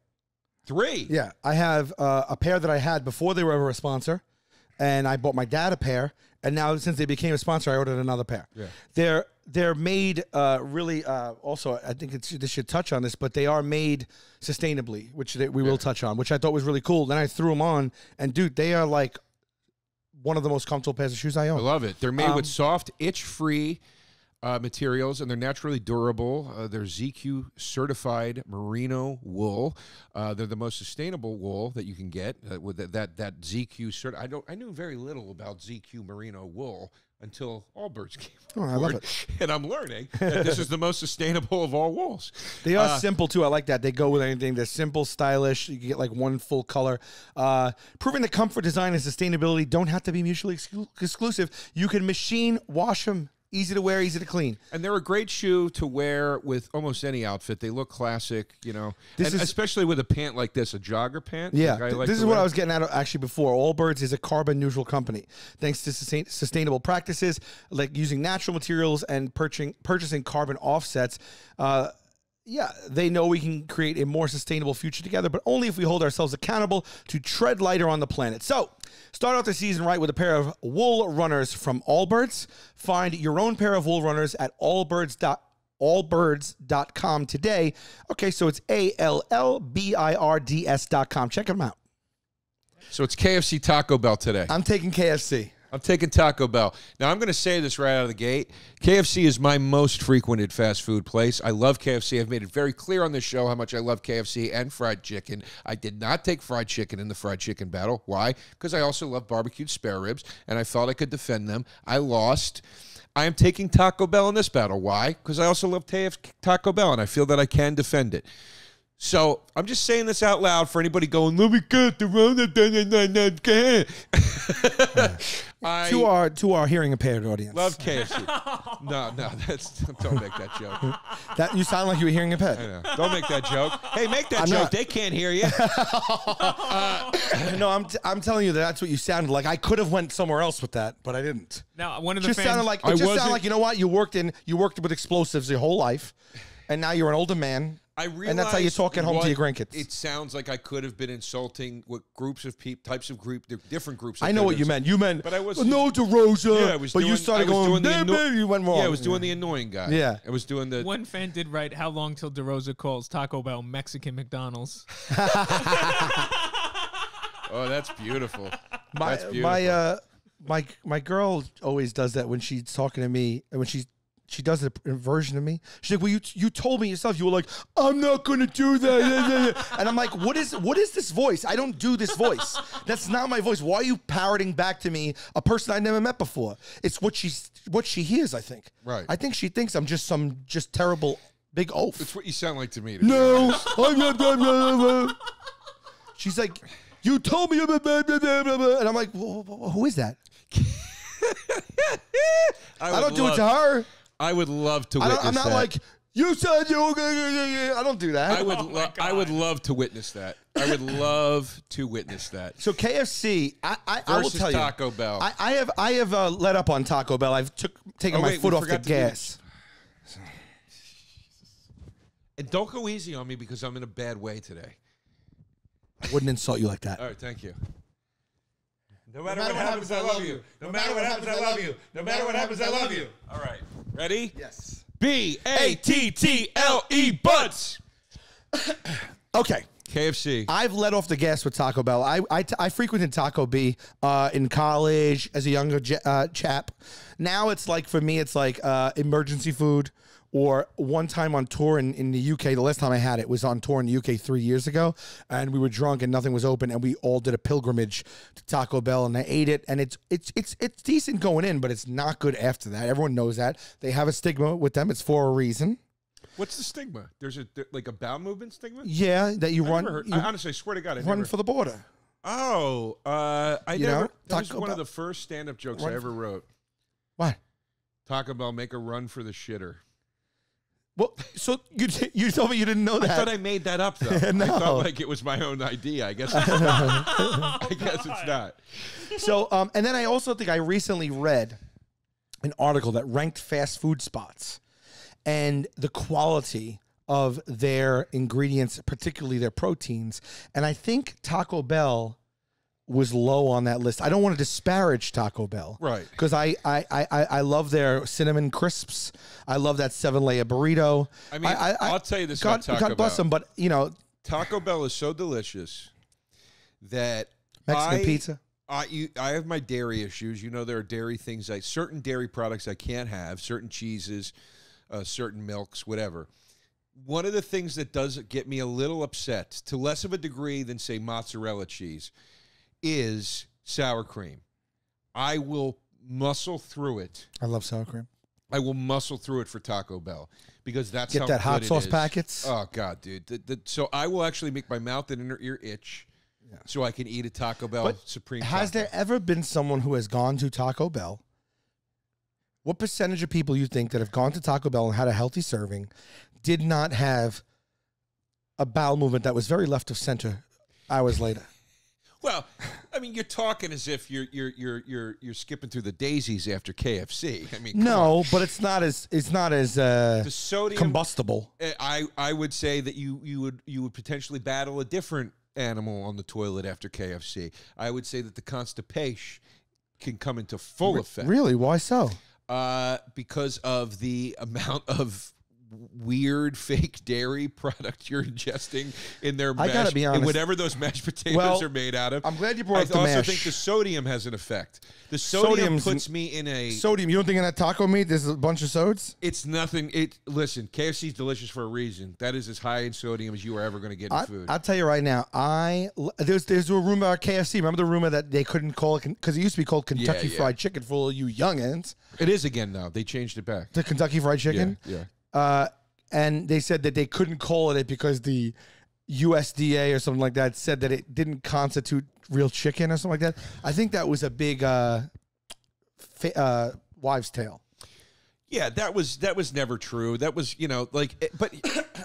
Three? Yeah. I have uh, a pair that I had before they were ever a sponsor. And I bought my dad a pair, and now since they became a sponsor, I ordered another pair. Yeah. They're they're made uh, really. Uh, also, I think it's, this should touch on this, but they are made sustainably, which they, we yeah. will touch on, which I thought was really cool. Then I threw them on, and dude, they are like one of the most comfortable pairs of shoes I own. I love it. They're made um, with soft, itch-free uh, materials, and they're naturally durable. Uh, they're Z Q certified merino wool. Uh, they're the most sustainable wool that you can get. Uh, with that that, that Z Q cert, I don't. I knew very little about Z Q merino wool until Allbirds came. Oh, I love it. And I'm learning that this is the most sustainable of all wools. They are uh, simple too. I like that. They go with anything. They're simple, stylish. You can get like one full color. Uh, proving that comfort, design, and sustainability don't have to be mutually exclu exclusive. You can machine wash them. Easy to wear, easy to clean. And they're a great shoe to wear with almost any outfit. They look classic, you know, this and is, especially with a pant like this, a jogger pant. Yeah, like th like this is wear. What I was getting at actually before. Allbirds is a carbon-neutral company. Thanks to sustain sustainable practices, like using natural materials and purchasing, purchasing carbon offsets, uh, yeah, they know we can create a more sustainable future together, but only if we hold ourselves accountable to tread lighter on the planet. So start off the season right with a pair of wool runners from Allbirds. Find your own pair of wool runners at allbirds dot com today. Okay, so it's A L L B I R D S dot com. Check them out. So it's K F C Taco Bell today. I'm taking K F C. I'm taking Taco Bell. Now, I'm going to say this right out of the gate. K F C is my most frequented fast food place. I love K F C. I've made it very clear on this show how much I love K F C and fried chicken. I did not take fried chicken in the fried chicken battle. Why? Because I also love barbecued spare ribs, and I felt I could defend them. I lost. I am taking Taco Bell in this battle. Why? Because I also love Taco Bell, and I feel that I can defend it. So I'm just saying this out loud for anybody going, let me get the round of I to our to our hearing impaired audience. Love K F C. No, no, that's don't make that joke. That you sound like you were hearing impaired. I know. Don't make that joke. Hey, make that I'm joke. Not. They can't hear you. uh, no, I'm t I'm telling you that that's what you sounded like. I could have went somewhere else with that, but I didn't. Now one of the just fans sounded like it I just sounded like you know what you worked in you worked with explosives your whole life, and now you're an older man. I realize and that's how you talk at home to your grandkids. It sounds like I could have been insulting what groups of people, types of group, different groups. Of I know what you meant. You meant, but I was well, no DeRosa. Yeah, I was. But doing, you started going. Doing the you went wrong. Yeah, I was doing yeah. the annoying guy. Yeah, I was doing the. One fan did write, "How long till DeRosa calls Taco Bell Mexican McDonald's?" Oh, that's beautiful. My that's beautiful. my uh, my my girl always does that when she's talking to me and when she's. She does an inversion of me. She's like, well, you, you told me yourself. You were like, I'm not going to do that. And I'm like, what is what is this voice? I don't do this voice. That's not my voice. Why are you parroting back to me a person I never met before? It's what, she's, what she hears, I think. Right. I think she thinks I'm just some just terrible big oaf. That's what you sound like to me. To no. I'm not. She's like, you told me. And I'm like, who is that? I, I don't do it to her. I would love to witness that. I'm not that. like, you said you were going to... I don't do that. I would, oh I would love to witness that. I would love to witness that. So K F C, I, I, I will tell you. Taco Bell. I, I have, I have uh, let up on Taco Bell. I've took, taken oh, wait, my foot off the gas. Do and don't go easy on me because I'm in a bad way today. I wouldn't insult you like that. All right, thank you. No matter what happens, I love you. No matter what happens, I love you. No matter what happens, I love you. All right. Ready? Yes. B A T T L E, Butts. Okay. K F C. I've let off the gas with Taco Bell. I, I, I frequented Taco B uh, in college as a younger uh, chap. Now it's like, for me, it's like uh, emergency food. Or one time on tour in, in the U K, the last time I had it was on tour in the U K three years ago, and we were drunk and nothing was open, and we all did a pilgrimage to Taco Bell, and I ate it, and it's it's it's it's decent going in, but it's not good after that. Everyone knows that. They have a stigma with them. It's for a reason. What's the stigma? There's a there, like a bowel movement stigma. Yeah, that you I've run. Heard, you, I honestly swear to God, I run never, for the border. Oh, uh, I you never. Know, that was one Bell. Of the first stand-up jokes run I ever wrote. What? Taco Bell, make a run for the shitter. Well, so you you told me you didn't know that. I thought I made that up, though. No. I thought like it was my own idea. I guess it's not. Oh, I guess it's not. So, um, and then I also think I recently read an article that ranked fast food spots and the quality of their ingredients, particularly their proteins. And I think Taco Bell was low on that list. I don't want to disparage Taco Bell. Right. Because I, I, I, I love their cinnamon crisps. I love that seven-layer burrito. I mean, I, I, I'll tell you this God, about Taco Bell. God bless them, but, you know. Taco Bell is so delicious that Mexican I, pizza. I, you, I have my dairy issues. You know, there are dairy things. I, certain dairy products I can't have, certain cheeses, uh, certain milks, whatever. One of the things that does get me a little upset, to less of a degree than, say, mozzarella cheese, is sour cream. I will muscle through it. I love sour cream. I will muscle through it for Taco Bell because that's Get how that good hot sauce it is. Packets. Oh, God, dude. The, the, so I will actually make my mouth and inner ear itch yeah. so I can eat a Taco Bell but Supreme Has taco. There ever been someone who has gone to Taco Bell? What percentage of people you think that have gone to Taco Bell and had a healthy serving did not have a bowel movement that was very left of center hours later? Well, I mean, mean, you're talking as if you're you're you're you're you're skipping through the daisies after K F C. I mean, no, on. But it's not as it's not as uh, the sodium, combustible. I I would say that you you would you would potentially battle a different animal on the toilet after K F C. I would say that the constipation can come into full effect. Really? Why so? Uh, because of the amount of weird fake dairy product you're ingesting in their mash, I gotta be honest. In whatever those mashed potatoes well, are made out of. I'm glad you brought I up the mash. I also think the sodium has an effect. The sodium Sodium's puts me in a... Sodium, you don't think in that taco meat there's a bunch of sods? It's nothing. It Listen, K F C's delicious for a reason. That is as high in sodium as you are ever going to get in I, food. I'll tell you right now, I there's there's a rumor at K F C. Remember the rumor that they couldn't call it, because it used to be called Kentucky yeah, yeah. Fried Chicken for all you youngins. It is again now. They changed it back. The Kentucky Fried Chicken? Yeah, yeah. Uh, and they said that they couldn't call it it because the U S D A or something like that said that it didn't constitute real chicken or something like that. I think that was a big uh, uh, wives' tale. Yeah, that was that was never true. That was, you know, like, it, but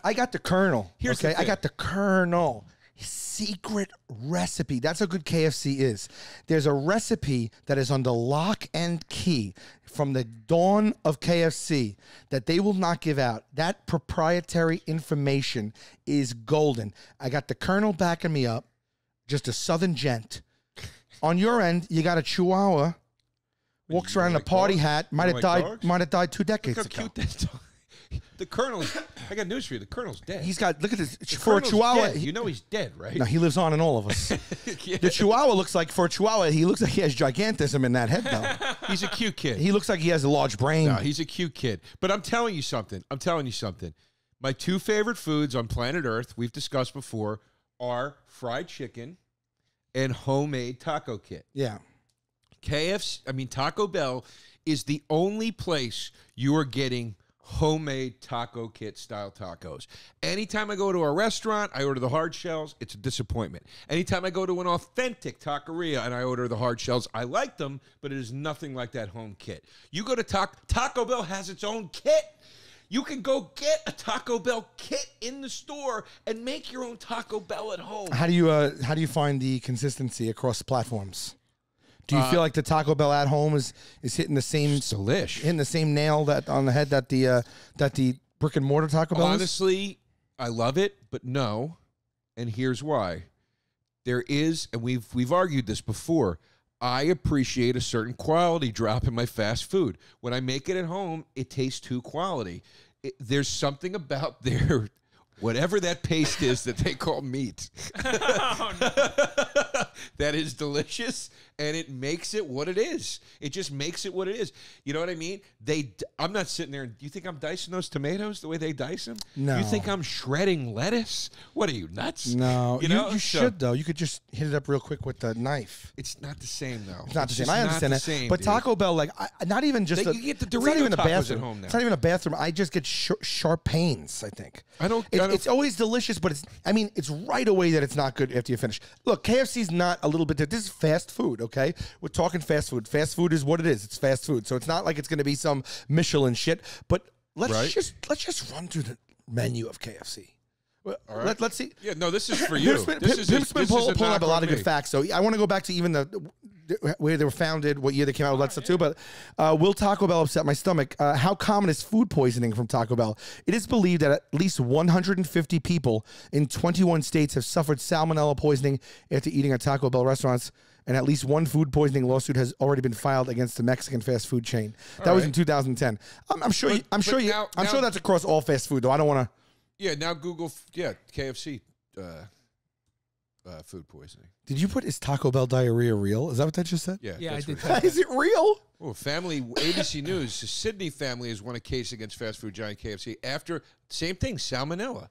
I got the Colonel. Here's okay, I got the Colonel secret recipe. That's how good K F C is. There's a recipe that is on the lock and key from the dawn of K F C that they will not give out. That proprietary information is golden. I got the Colonel backing me up, just a Southern gent. On your end, you got a Chihuahua, walks around in a party hat, might have died, might have died two decades ago. Look how cute that dog. The Colonel, I got news for you. The Colonel's dead. He's got, look at this. The for Colonel's a Chihuahua. Dead. You know he's dead, right? No, he lives on in all of us. Yeah. The Chihuahua looks like, for a Chihuahua, he looks like he has gigantism in that head, though. He's a cute kid. He looks like he has a large brain. No, he's a cute kid. But I'm telling you something. I'm telling you something. My two favorite foods on planet Earth, we've discussed before, are fried chicken and homemade taco kit. Yeah. K F C, I mean, Taco Bell is the only place you are getting homemade taco kit style tacos. Anytime I go to a restaurant, I order the hard shells. It's a disappointment. Anytime I go to an authentic taqueria and I order the hard shells, I like them, but it is nothing like that home kit. You go to Taco Taco Bell has its own kit. You can go get a Taco Bell kit in the store and make your own Taco Bell at home. How do you uh, how do you find the consistency across platforms? Do you uh, feel like the Taco Bell at home is is hitting the same delish. hitting the same nail that on the head that the uh, that the brick and mortar Taco Bell? Honestly, I love it, but no, and here's why. There is, and we've we've argued this before. I appreciate a certain quality drop in my fast food. When I make it at home, it tastes too quality. It, there's something about their whatever that paste is that they call meat. Oh, no. That is delicious, and it makes it what it is. It just makes it what it is. You know what I mean? They, I'm not sitting there, and you think I'm dicing those tomatoes the way they dice them? No. You think I'm shredding lettuce? What are you, nuts? No. You, know? you, you so, should, though. You could just hit it up real quick with the knife. It's not the same, though. It's not the same. I understand that. Same, but dude. Taco Bell, like, I, not even just they, a, you get the Dorito it's not even a bathroom. At home now. It's not even a bathroom. I just get sh sharp pains, I think. I don't, it, I don't. It's always delicious, but it's, I mean, it's right away that it's not good after you finish. Look, K F C's not a little bit, this is fast food, okay? Okay, we're talking fast food. Fast food is what it is. It's fast food, so it's not like it's going to be some Michelin shit. But let's right. just let's just run through the menu of K F C. Well, all right. let, let's see. Yeah, no, this is for you. Pimp's been, this Pimp, is, Pimp's been this pull, is pulling up a lot of good facts. So I want to go back to even the, the where they were founded, what year they came out with that stuff too. But uh, will Taco Bell upset my stomach? Uh, how common is food poisoning from Taco Bell? It is believed that at least one hundred fifty people in twenty-one states have suffered salmonella poisoning after eating at Taco Bell restaurants. And at least one food poisoning lawsuit has already been filed against the Mexican fast food chain. That all was right. in two thousand ten. I'm, I'm sure. But, you, I'm sure. You, now, I'm now, sure that's across all fast food, though. I don't want to. Yeah. Now Google. Yeah. K F C uh, uh, food poisoning. Did you put is Taco Bell diarrhea real? Is that what that just said? Yeah. Yeah. I did that. Is it real? Oh, family. A B C News. The Sydney family has won a case against fast food giant K F C after same thing. Salmonella.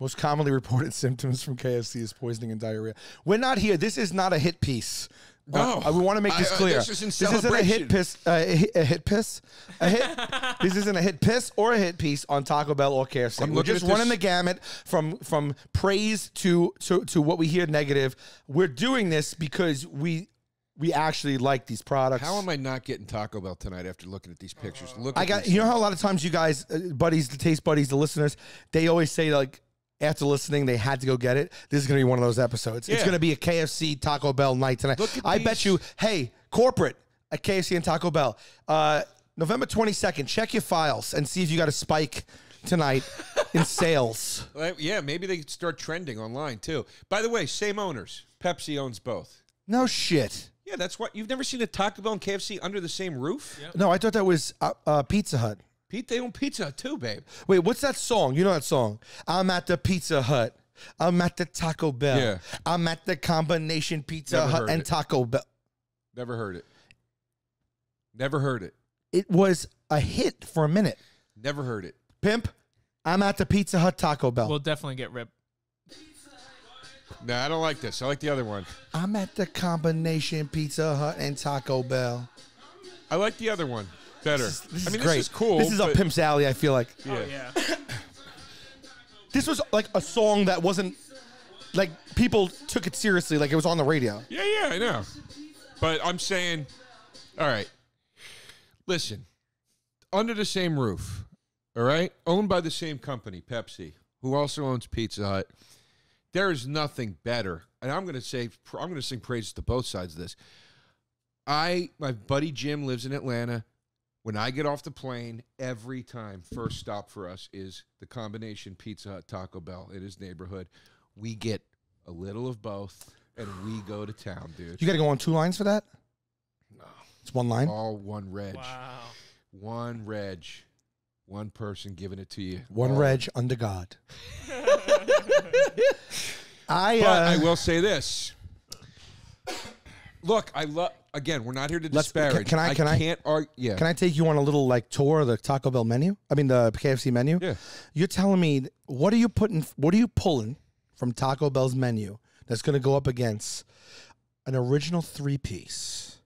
Most commonly reported symptoms from K F C is poisoning and diarrhea. We're not here. This is not a hit piece. No, uh, we want to make this clear. I, uh, this, is this isn't a hit piss. Uh, a, hit, a hit piss. A hit. This isn't a hit piss or a hit piece on Taco Bell or K F C. I'm We're just running the gamut from from praise to, to to what we hear negative. We're doing this because we. We actually like these products. How am I not getting Taco Bell tonight after looking at these pictures? Look, I got. You know how a lot of times you guys, uh, buddies, the taste buddies, the listeners, they always say like. after listening, they had to go get it. This is going to be one of those episodes. Yeah. It's going to be a K F C Taco Bell night tonight. I these. bet you, hey, corporate at K F C and Taco Bell, uh, November twenty-second, check your files and see if you got a spike tonight in sales. Yeah, maybe they start trending online, too. By the way, same owners. Pepsi owns both. No shit. Yeah, that's what. You've never seen a Taco Bell and K F C under the same roof? Yep. No, I thought that was uh, uh, Pizza Hut. Pete, they own Pizza Hut too, babe. Wait, what's that song? You know that song. I'm at the Pizza Hut. I'm at the Taco Bell. Yeah. I'm at the combination Pizza Never Hut and it. Taco Bell. Never heard it. Never heard it. It was a hit for a minute. Never heard it. Pimp, I'm at the Pizza Hut Taco Bell. We'll definitely get ripped. No, I don't like this. I like the other one. I'm at the combination Pizza Hut and Taco Bell. I like the other one better. This is, this I mean, is this great. is cool. This is up Pimp's alley, I feel like. Yeah. Oh, yeah. This was like a song that wasn't, like, people took it seriously. Like, it was on the radio. Yeah, yeah, I know. But I'm saying, all right, listen, under the same roof, all right, owned by the same company, Pepsi, who also owns Pizza Hut. There is nothing better, and I'm going to say I'm going to sing praise to both sides of this. I my buddy Jim lives in Atlanta. When I get off the plane, every time first stop for us is the combination Pizza Hut Taco Bell in his neighborhood. We get a little of both, and we go to town, dude. You got to go on two lines for that? No, it's one line. All one reg. Wow. One reg. One person giving it to you. One All reg right. under God. I, but uh, I will say this. Look, I love. Again, we're not here to disparage. Can I? Can I? I can't argue. Yeah. Can I take you on a little like tour of the Taco Bell menu? I mean, the K F C menu. Yeah. You're telling me what are you putting? What are you pulling from Taco Bell's menu that's going to go up against an original three piece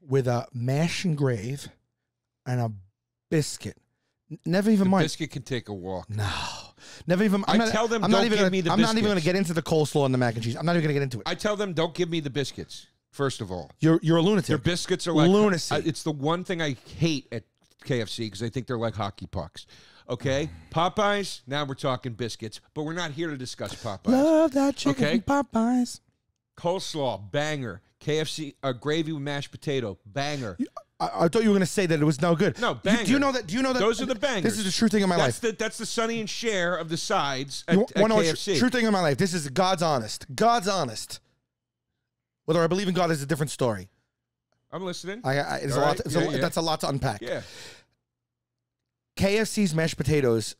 with a mash and gravy and a biscuit? Never even the mind. Biscuit can take a walk. No. Never even. I'm I not, tell them I'm don't not even give gonna, me the I'm biscuits. not even going to get into the coleslaw and the mac and cheese. I'm not even going to get into it. I tell them don't give me the biscuits. First of all, you're you're a lunatic. Their biscuits are like lunacy. I, it's the one thing I hate at K F C because I think they're like hockey pucks. Okay, Popeyes. Now we're talking biscuits, but we're not here to discuss Popeyes. Love that chicken okay? Popeyes. Coleslaw banger. K F C uh, gravy with mashed potato banger. You, I, I thought you were going to say that it was no good. No, banger. You, do you know that? Do you know that? Those are the bangers. This is the true thing in my that's life. The, that's the Sonny and Cher of the sides at, you want, at K F C. True, true thing in my life. This is God's honest. God's honest. Whether I believe in God is a different story. I'm listening. I, I, it's a right. lot to, it's yeah, a, yeah. That's a lot to unpack. Yeah. K F C's mashed potatoes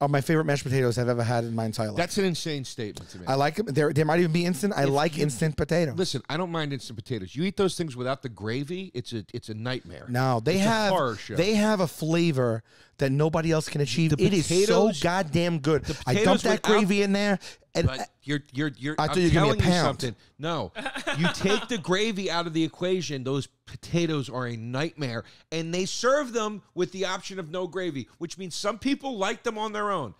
are my favorite mashed potatoes I've ever had in my entire life. That's an insane statement to me. I like them. They're, they might even be instant. I if like you, instant potatoes. Listen, I don't mind instant potatoes. You eat those things without the gravy, it's a it's a nightmare. No, they it's have a horror show. They have a flavor that nobody else can achieve. The it potatoes, is so goddamn good. I dumped that gravy in there, and but you're you're you're. I thought you were giving me a pound. Something. No, you take the gravy out of the equation. Those potatoes are a nightmare, and they serve them with the option of no gravy, which means some people like them on their own.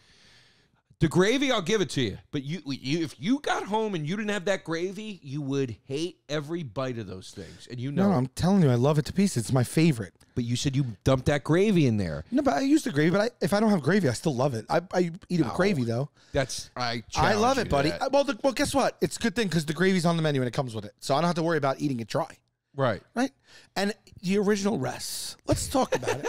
The gravy, I'll give it to you, but you, you if you got home and you didn't have that gravy, you would hate every bite of those things, and you know. No, I'm telling you, I love it to pieces. It's my favorite. But you said you dumped that gravy in there. No, but I use the gravy. But I, if I don't have gravy, I still love it. I, I eat it with oh, gravy though. That's I. I love it, buddy. I, well, the, well, guess what? It's a good thing because the gravy's on the menu and it comes with it, so I don't have to worry about eating it dry. Right. Right? And the original res. Let's talk about it.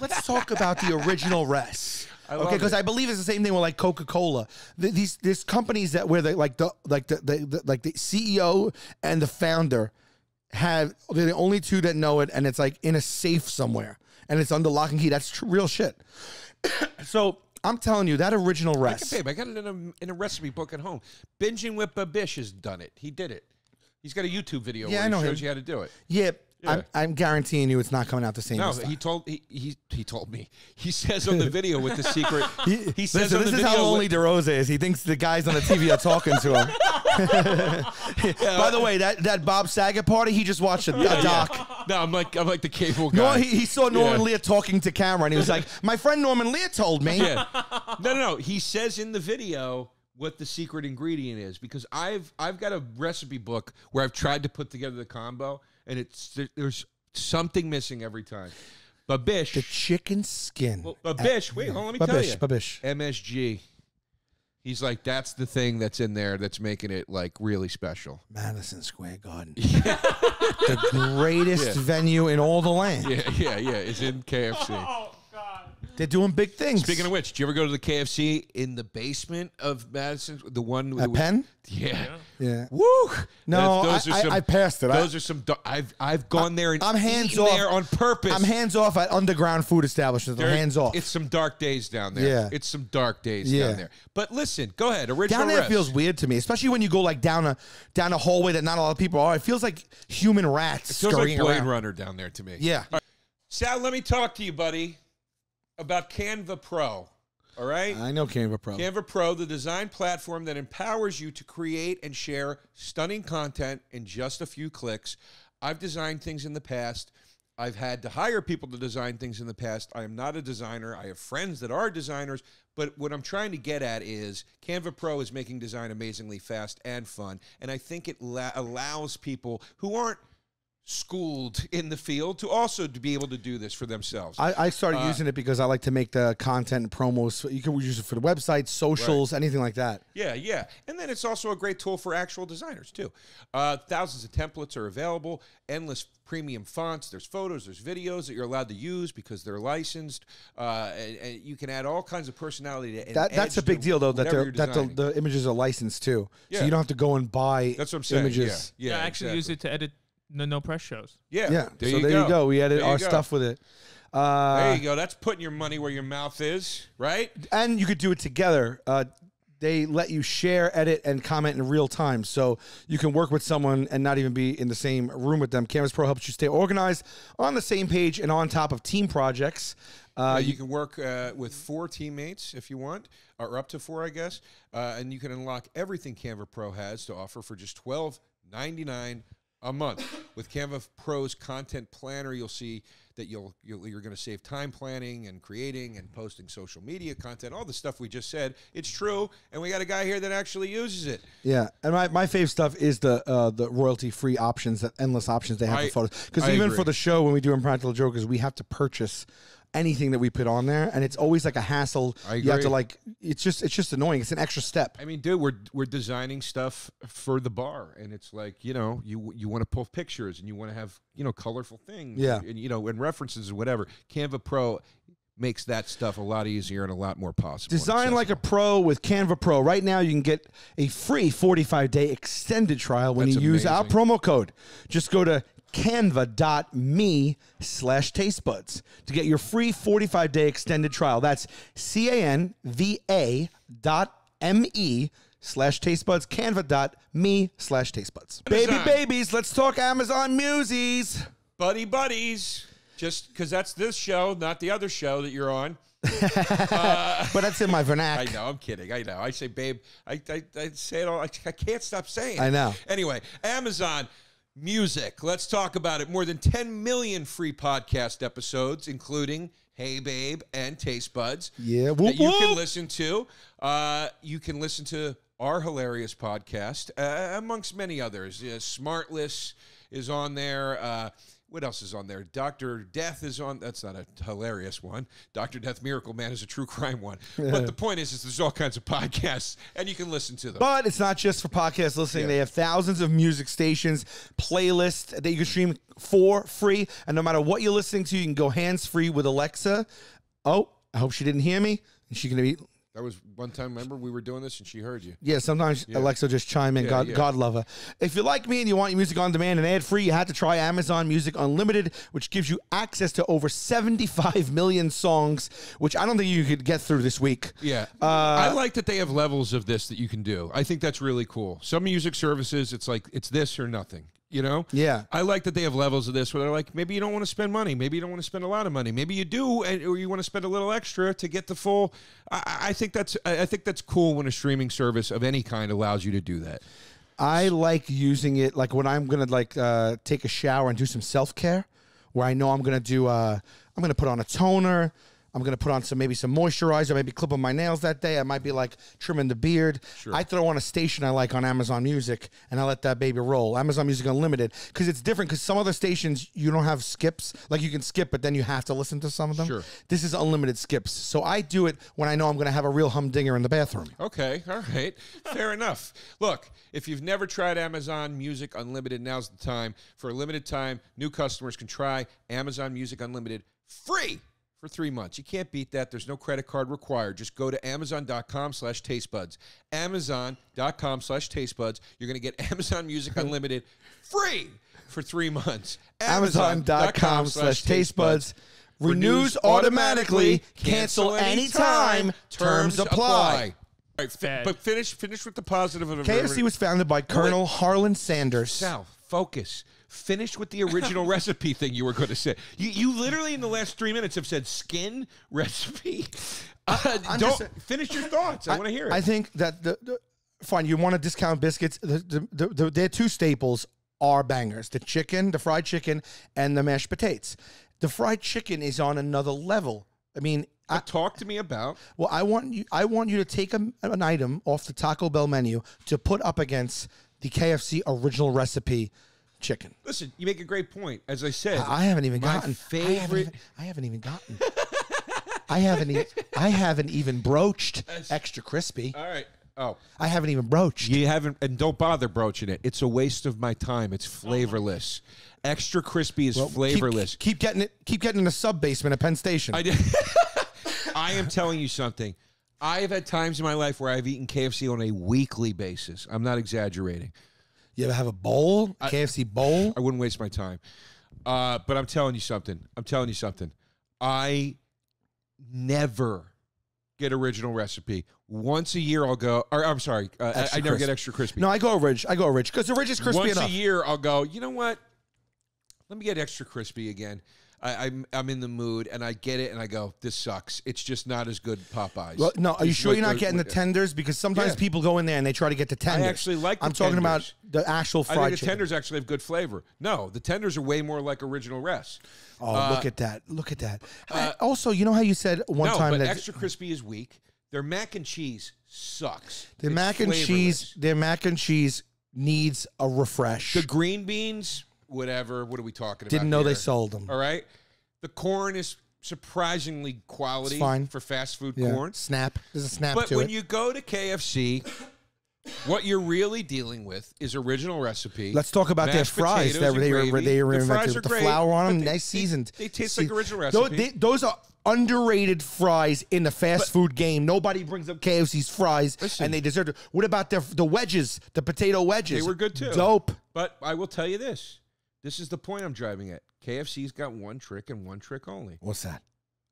Let's talk about the original res. Okay, because I believe it's the same thing with like Coca-Cola. These these companies that where they like the like the, the, the like the C E O and the founder have they're the only two that know it, and it's like in a safe somewhere and it's under lock and key. That's true, real shit. So I'm telling you, that original res. Babe, I got it in a in a recipe book at home. Binging with Babish has done it. He did it. He's got a YouTube video yeah, where I know he shows him. you how to do it. Yeah, yeah. I'm, I'm guaranteeing you it's not coming out the same. No, he told he, he he told me. He says on the video with the secret. he, he says listen, on this the is video how lonely DeRosa is. He thinks the guys on the T V are talking to him. yeah, By the way, that, that Bob Saget party, he just watched a, yeah, a doc. Yeah. No, I'm like I'm like the cable guy. No, he, he saw Norman yeah. Lear talking to camera, and he was like, "My friend Norman Lear told me." Yeah. No, no, no. He says in the video what the secret ingredient is, because I've I've got a recipe book where I've tried to put together the combo, and it's there's something missing every time. Babish. The chicken skin. Well, Babish. Wait, hold on, let me Babish, tell you. Babish. M S G. He's like, that's the thing that's in there that's making it like really special. Madison Square Garden. Yeah. The greatest yeah. venue in all the land. Yeah, yeah, yeah. It's in K F C. Oh, God. They're doing big things. Speaking of which, do you ever go to the K F C in the basement of Madison? The one with... At Penn? Yeah. Yeah. yeah. Woo! No, those I, are some, I, I passed it. Those I, are some... I've, I've gone I, there and I'm hands off there on purpose. I'm hands off at underground food establishments. They're, I'm hands off. It's some dark days down there. Yeah. It's some dark days yeah. down there. But listen, go ahead. Original Down there rest. feels weird to me, especially when you go like down a down a hallway that not a lot of people are. It feels like human rats it feels scurrying like Blade around. Runner down there to me. Yeah. Right. Sal, let me talk to you, buddy. About Canva Pro, all right? I know Canva Pro. Canva Pro, the design platform that empowers you to create and share stunning content in just a few clicks. I've designed things in the past. I've had to hire people to design things in the past. I am not a designer. I have friends that are designers. But what I'm trying to get at is Canva Pro is making design amazingly fast and fun. And I think it allows people who aren't schooled in the field to also to be able to do this for themselves. I, I started uh, using it because I like to make the content and promos. You can use it for the website, socials, right. anything like that. Yeah, yeah. And then it's also a great tool for actual designers too. Uh, thousands of templates are available, endless premium fonts. There's photos, there's videos that you're allowed to use because they're licensed. Uh, and, and you can add all kinds of personality to that. That's a big deal though, that, they're, that the, the images are licensed too. Yeah. So you don't have to go and buy that's what I'm saying. images. Yeah, yeah, yeah I actually exactly. use it to edit No, no press shows. Yeah. yeah. There so you there go. you go. We edit our go. stuff with it. Uh, there you go. That's putting your money where your mouth is, right? And you could do it together. Uh, they let you share, edit, and comment in real time. So you can work with someone and not even be in the same room with them. Canvas Pro helps you stay organized on the same page and on top of team projects. Uh, you can work uh, with four teammates if you want, or up to four, I guess. Uh, and you can unlock everything Canva Pro has to offer for just twelve ninety-nine a month. With Canva Pro's content planner, you'll see that you'll, you'll, you're going to save time planning and creating and posting social media content, all the stuff we just said. It's true, and we got a guy here that actually uses it. Yeah, and my, my fave stuff is the uh, the royalty-free options, the endless options they have I, for photos. Because even agree. for the show, when we do Impractical Jokers, we have to purchase anything that we put on there, and it's always like a hassle. I agree. You have to like, it's just it's just annoying. It's an extra step. I mean, dude, we're we're designing stuff for the bar, and it's like, you know, you you want to pull pictures and you want to have, you know, colorful things, yeah, and, and you know, and references and whatever. Canva Pro makes that stuff a lot easier and a lot more possible. Design like a pro with Canva Pro. Right now, you can get a free forty-five day extended trial when That's you amazing. use our promo code. Just go to canva dot me slash taste buds to get your free forty-five day extended trial. That's C A N V A dot M E slash taste buds, canva dot me slash taste buds. Baby babies, let's talk Amazon Musies. Buddy buddies, just because that's this show, not the other show that you're on. uh, but that's in my vernac. I know, I'm kidding. I know. I say babe. I, I, I say it all. I, I can't stop saying it. I know. Anyway, Amazon Music. Let's talk about it. More than ten million free podcast episodes, including Hey Babe and Taste Buds. Yeah, whoop, that you whoop. can listen to. Uh, you can listen to our hilarious podcast, uh, amongst many others. Yeah, Smartless is on there. Uh, what else is on there? Doctor Death is on. That's not a hilarious one. Doctor Death Miracle Man is a true crime one. Yeah. But the point is, is there's all kinds of podcasts, and you can listen to them. But it's not just for podcast listening. Yeah. They have thousands of music stations, playlists that you can stream for free. And no matter what you're listening to, you can go hands-free with Alexa. Oh, I hope she didn't hear me. Is she going to be... That was one time, remember, we were doing this and she heard you. Yeah, sometimes yeah. Alexa just chime in. Yeah, God, yeah. God love her. If you're like me and you want your music on demand and ad-free, you have to try Amazon Music Unlimited, which gives you access to over seventy-five million songs, which I don't think you could get through this week. Yeah. Uh, I like that they have levels of this that you can do. I think that's really cool. Some music services, it's like, it's this or nothing. You know? Yeah. I like that they have levels of this where they're like, maybe you don't want to spend money. Maybe you don't want to spend a lot of money. Maybe you do, and, or you want to spend a little extra to get the full. I, I think that's I think that's cool when a streaming service of any kind allows you to do that. I like using it like when I'm going to like uh, take a shower and do some self-care, where I know I'm going to do, uh, I'm going to put on a toner. I'm going to put on some, maybe some moisturizer, maybe clip on my nails that day. I might be like trimming the beard. Sure. I throw on a station I like on Amazon Music and I let that baby roll. Amazon Music Unlimited. Because it's different, because some other stations, you don't have skips. Like you can skip, but then you have to listen to some of them. Sure. This is unlimited skips. So I do it when I know I'm going to have a real humdinger in the bathroom. Okay. All right. Fair enough. Look, if you've never tried Amazon Music Unlimited, now's the time. For a limited time, new customers can try Amazon Music Unlimited free for three months. You can't beat that. There's no credit card required. Just go to Amazon.com slash tastebuds. Amazon.com slash tastebuds. You're going to get Amazon Music Unlimited free for three months. Amazon.com slash tastebuds. Renews automatically. Cancel anytime. Terms apply. All right, but finish finish with the positive of K F C was founded by Colonel Harlan Sanders. Sal, focus. Finish with the original recipe thing you were going to say. You, you literally in the last three minutes have said skin recipe. Uh, don't just, finish your thoughts. I, I want to hear it. I think that the, the fine. You want to discount biscuits? The, the, the, the, their two staples are bangers: the chicken, the fried chicken, and the mashed potatoes. The fried chicken is on another level. I mean, I, talk to me about. Well, I want you. I want you to take a, an item off the Taco Bell menu to put up against the K F C original recipe. Chicken. Listen, you make a great point. As I said, I haven't even my gotten favorite. I haven't even, I haven't even gotten. I haven't. E I haven't even broached extra crispy. All right. Oh, I haven't even broached. You haven't, and don't bother broaching it. It's a waste of my time. It's flavorless. Extra crispy is well, flavorless. Keep, keep getting it. Keep getting in the sub basement at Penn Station. I, I am telling you something. I have had times in my life where I've eaten K F C on a weekly basis. I'm not exaggerating. You ever have a bowl, a K F C bowl? I wouldn't waste my time. Uh, but I'm telling you something. I'm telling you something. I never get original recipe. Once a year I'll go, or I'm sorry, uh, I, I never get extra crispy. No, I go rich. I go rich because the rich is crispy Once enough. Once a year I'll go, you know what? Let me get extra crispy again. I, I'm, I'm in the mood, and I get it, and I go, this sucks. It's just not as good Popeyes. Well, no, are you sure you're not getting the tenders? Because sometimes yeah. people go in there, and they try to get the tenders. I actually like the I'm tenders. talking about the actual fried I think the chicken. Tenders actually have good flavor. No, the tenders are way more like original res. Oh, uh, look at that. Look at that. Uh, also, you know how you said one no, time that... No, but extra crispy is weak. Their mac and cheese sucks. Their it's mac and flavorless. cheese Their mac and cheese needs a refresh. The green beans... Whatever. What are we talking about? Didn't know here? They sold them. All right. The corn is surprisingly quality fine. for fast food yeah. corn. Snap. There's a snap but to it. But when you go to K F C, what you're really dealing with is original recipe. Let's talk about their fries. They, they, were, they were the fries are the great, flour on them, they, nice seasoned. They, they taste See, like original recipe. Those, they, those are underrated fries in the fast but, food game. Nobody brings up K F C's fries, listen, and they deserve it. What about their, the wedges, the potato wedges? They were good, too. Dope. But I will tell you this. This is the point I'm driving at. K F C's got one trick and one trick only. What's that?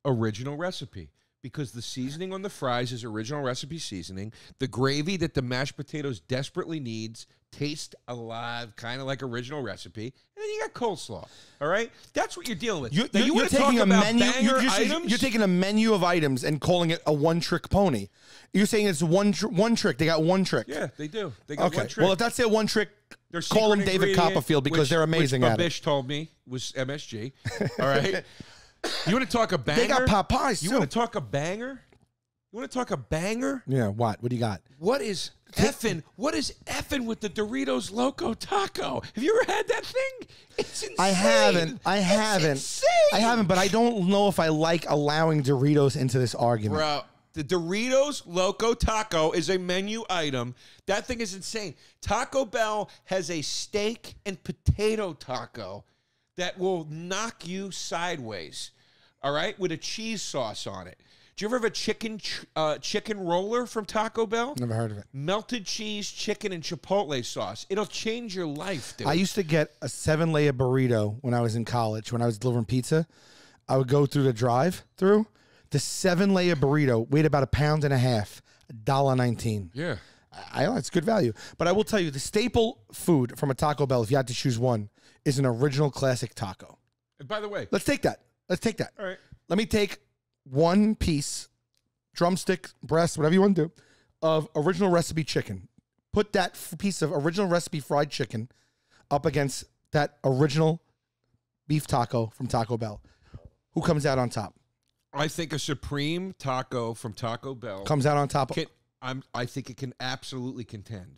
Original recipe. Because the seasoning on the fries is original recipe seasoning. The gravy that the mashed potatoes desperately needs tastes alive, kind of like original recipe. And then you got coleslaw. All right? That's what you're dealing with. You, you, you you're, taking a menu, you're, just, you're taking a menu of items and calling it a one-trick pony. You're saying it's one tr one trick. They got one trick. Yeah, they do. They got okay. one trick. Well, if that's their one trick, Their call them David Copperfield because which, they're amazing which at it. Babish told me was M S G. All right. You want to talk a banger? They got Popeyes, You too. want to talk a banger? You want to talk a banger? Yeah, what? What do you got? What is effing, what is effing with the Doritos Loco Taco? Have you ever had that thing? It's insane. I haven't. I haven't. It's insane. I haven't, but I don't know if I like allowing Doritos into this argument. Bro. The Doritos Loco Taco is a menu item. That thing is insane. Taco Bell has a steak and potato taco that will knock you sideways, all right, with a cheese sauce on it. Do you ever have a chicken ch uh, chicken roller from Taco Bell? Never heard of it. Melted cheese, chicken, and chipotle sauce. It'll change your life, dude. I used to get a seven-layer burrito when I was in college, when I was delivering pizza. I would go through the drive-through. The seven-layer burrito weighed about a pound and a half, a dollar nineteen. Yeah. I know, it's good value. But I will tell you, the staple food from a Taco Bell, if you had to choose one, is an original classic taco. And by the way. Let's take that. Let's take that. All right. Let me take one piece, drumstick, breast, whatever you want to do, of original recipe chicken. Put that piece of original recipe fried chicken up against that original beef taco from Taco Bell. Who comes out on top? I think a Supreme taco from Taco Bell comes out on top of it. I'm, I think it can absolutely contend.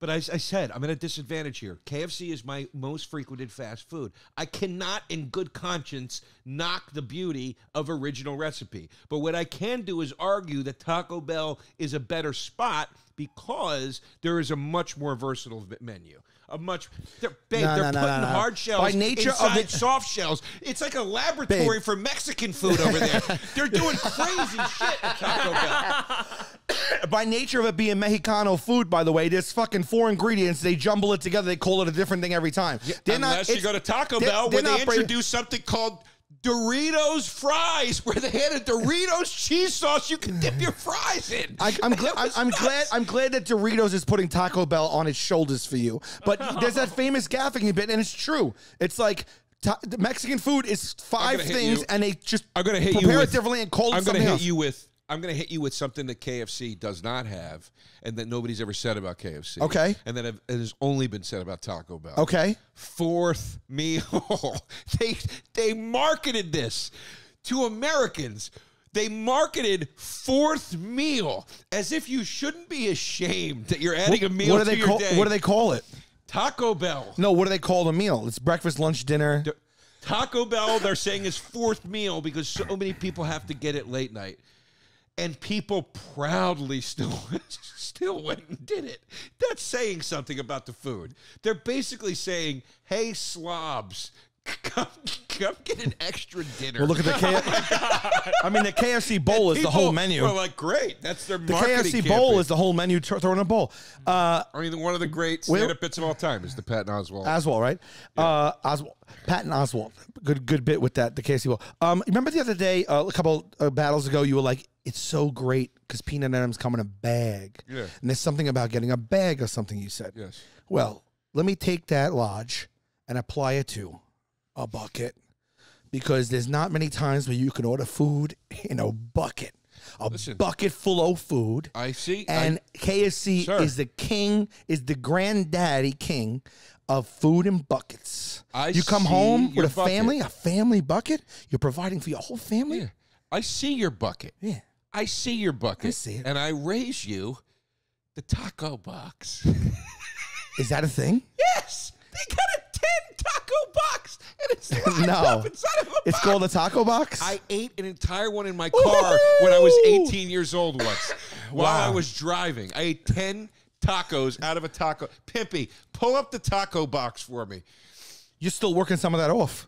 But as I said, I'm at a disadvantage here. K F C is my most frequented fast food. I cannot, in good conscience, knock the beauty of original recipe. But what I can do is argue that Taco Bell is a better spot because there is a much more versatile menu. A much, they're, babe, no, they're no, putting no, no, hard shells by nature inside of it, soft shells. It's like a laboratory babe. for Mexican food over there. They're doing crazy shit at Taco Bell. By nature of it being Mexicano food, by the way, there's fucking four ingredients. They jumble it together. They call it a different thing every time. Yeah, unless not, you go to Taco they're, Bell, they're where they introduce something called Doritos fries, where they had a Doritos cheese sauce you can dip your fries in. I, I'm, gl I'm, I'm glad. I'm glad that Doritos is putting Taco Bell on its shoulders for you. But there's that famous Gaffigan bit, and it's true. It's like the Mexican food is five things, and they just I'm gonna hit prepare you with, it differently and call it I'm something gonna hit else. You with. I'm going to hit you with something that K F C does not have and that nobody's ever said about K F C. Okay. And that have, it has only been said about Taco Bell. Okay. Fourth meal. they, they marketed this to Americans. They marketed fourth meal as if you shouldn't be ashamed that you're adding what, a meal what do to they your call, day. What do they call it? Taco Bell. No, what do they call the meal? It's breakfast, lunch, dinner. D Taco Bell, they're saying, is fourth meal because so many people have to get it late night. And people proudly still, still went and did it. That's saying something about the food. They're basically saying, hey, slobs, come, come get an extra dinner. Well, look at the K F C. I mean, the K F C bowl and is the whole menu. Well, like, great. That's their the marketing The K F C campaign. bowl is the whole menu thrown in a bowl. Uh, I mean, one of the great stand-up bits of all time is the Patton Oswalt. Oswalt, right? Yeah. Uh, Oswalt. Patton Oswalt. Good, good bit with that, the K F C bowl. Um, remember the other day, uh, a couple uh, battles ago, you were like, it's so great because peanut M and M's come in a bag. Yeah. And there's something about getting a bag or something you said. Yes. Well, let me take that lodge and apply it to a bucket because there's not many times where you can order food in a bucket. A Listen, bucket full of food. I see. And I, K F C sir. is the king, is the granddaddy king of food in buckets. I you come home with a bucket. family, a family bucket. You're providing for your whole family. Yeah. I see your bucket. Yeah. I see your bucket, I see it. And I raise you the taco box. Is that a thing? Yes, they got a tin taco box, and it's lined no. up inside of a it's box. It's called a taco box. I ate an entire one in my car when I was eighteen years old once, wow. while I was driving. I ate ten tacos out of a taco. Pimpy, pull up the taco box for me. You're still working some of that off.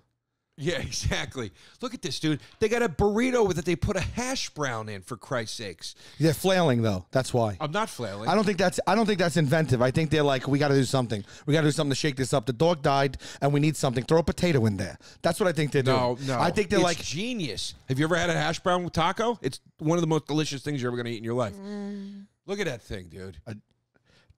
Yeah, exactly. Look at this, dude. They got a burrito with it. They put a hash brown in, for Christ's sakes. They're flailing, though. That's why. I'm not flailing. I don't think that's I don't think that's inventive. I think they're like, we got to do something. We got to do something to shake this up. The dog died, and we need something. Throw a potato in there. That's what I think they're no, doing. No, no. I think they're it's like... genius. Have you ever had a hash brown with taco? It's one of the most delicious things you're ever going to eat in your life. Mm. Look at that thing, dude. A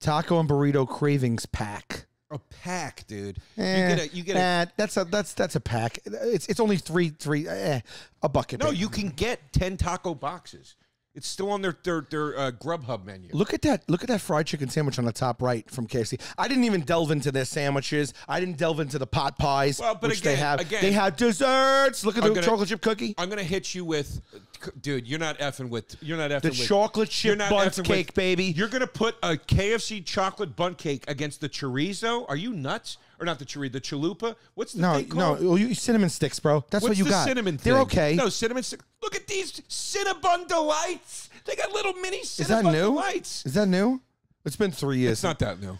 taco and burrito cravings pack. A pack, dude. Eh, you get a. You get nah, a. That's a. That's that's a pack. It's it's only three three. Eh, a bucket. No, baby. You can get ten taco boxes. It's still on their their their uh, Grubhub menu. Look at that! Look at that fried chicken sandwich on the top right from K F C. I didn't even delve into their sandwiches. I didn't delve into the pot pies, well, but which again, they have. Again, they have desserts. Look at I'm the gonna, chocolate chip cookie. I'm gonna hit you with, dude. You're not effing with. You're not effing the with the chocolate chip bundt cake, with, baby. You're gonna put a K F C chocolate bundt cake against the chorizo? Are you nuts? Or not the chorizo, the chalupa. What's the no, thing called? No, no, cinnamon sticks, bro. That's What's what you the got. cinnamon thing? They're okay. No, cinnamon sticks. Look at these Cinnabon Delights. They got little mini Cinnabon Is that new? Delights. Is that new? It's been three years. It's not that new.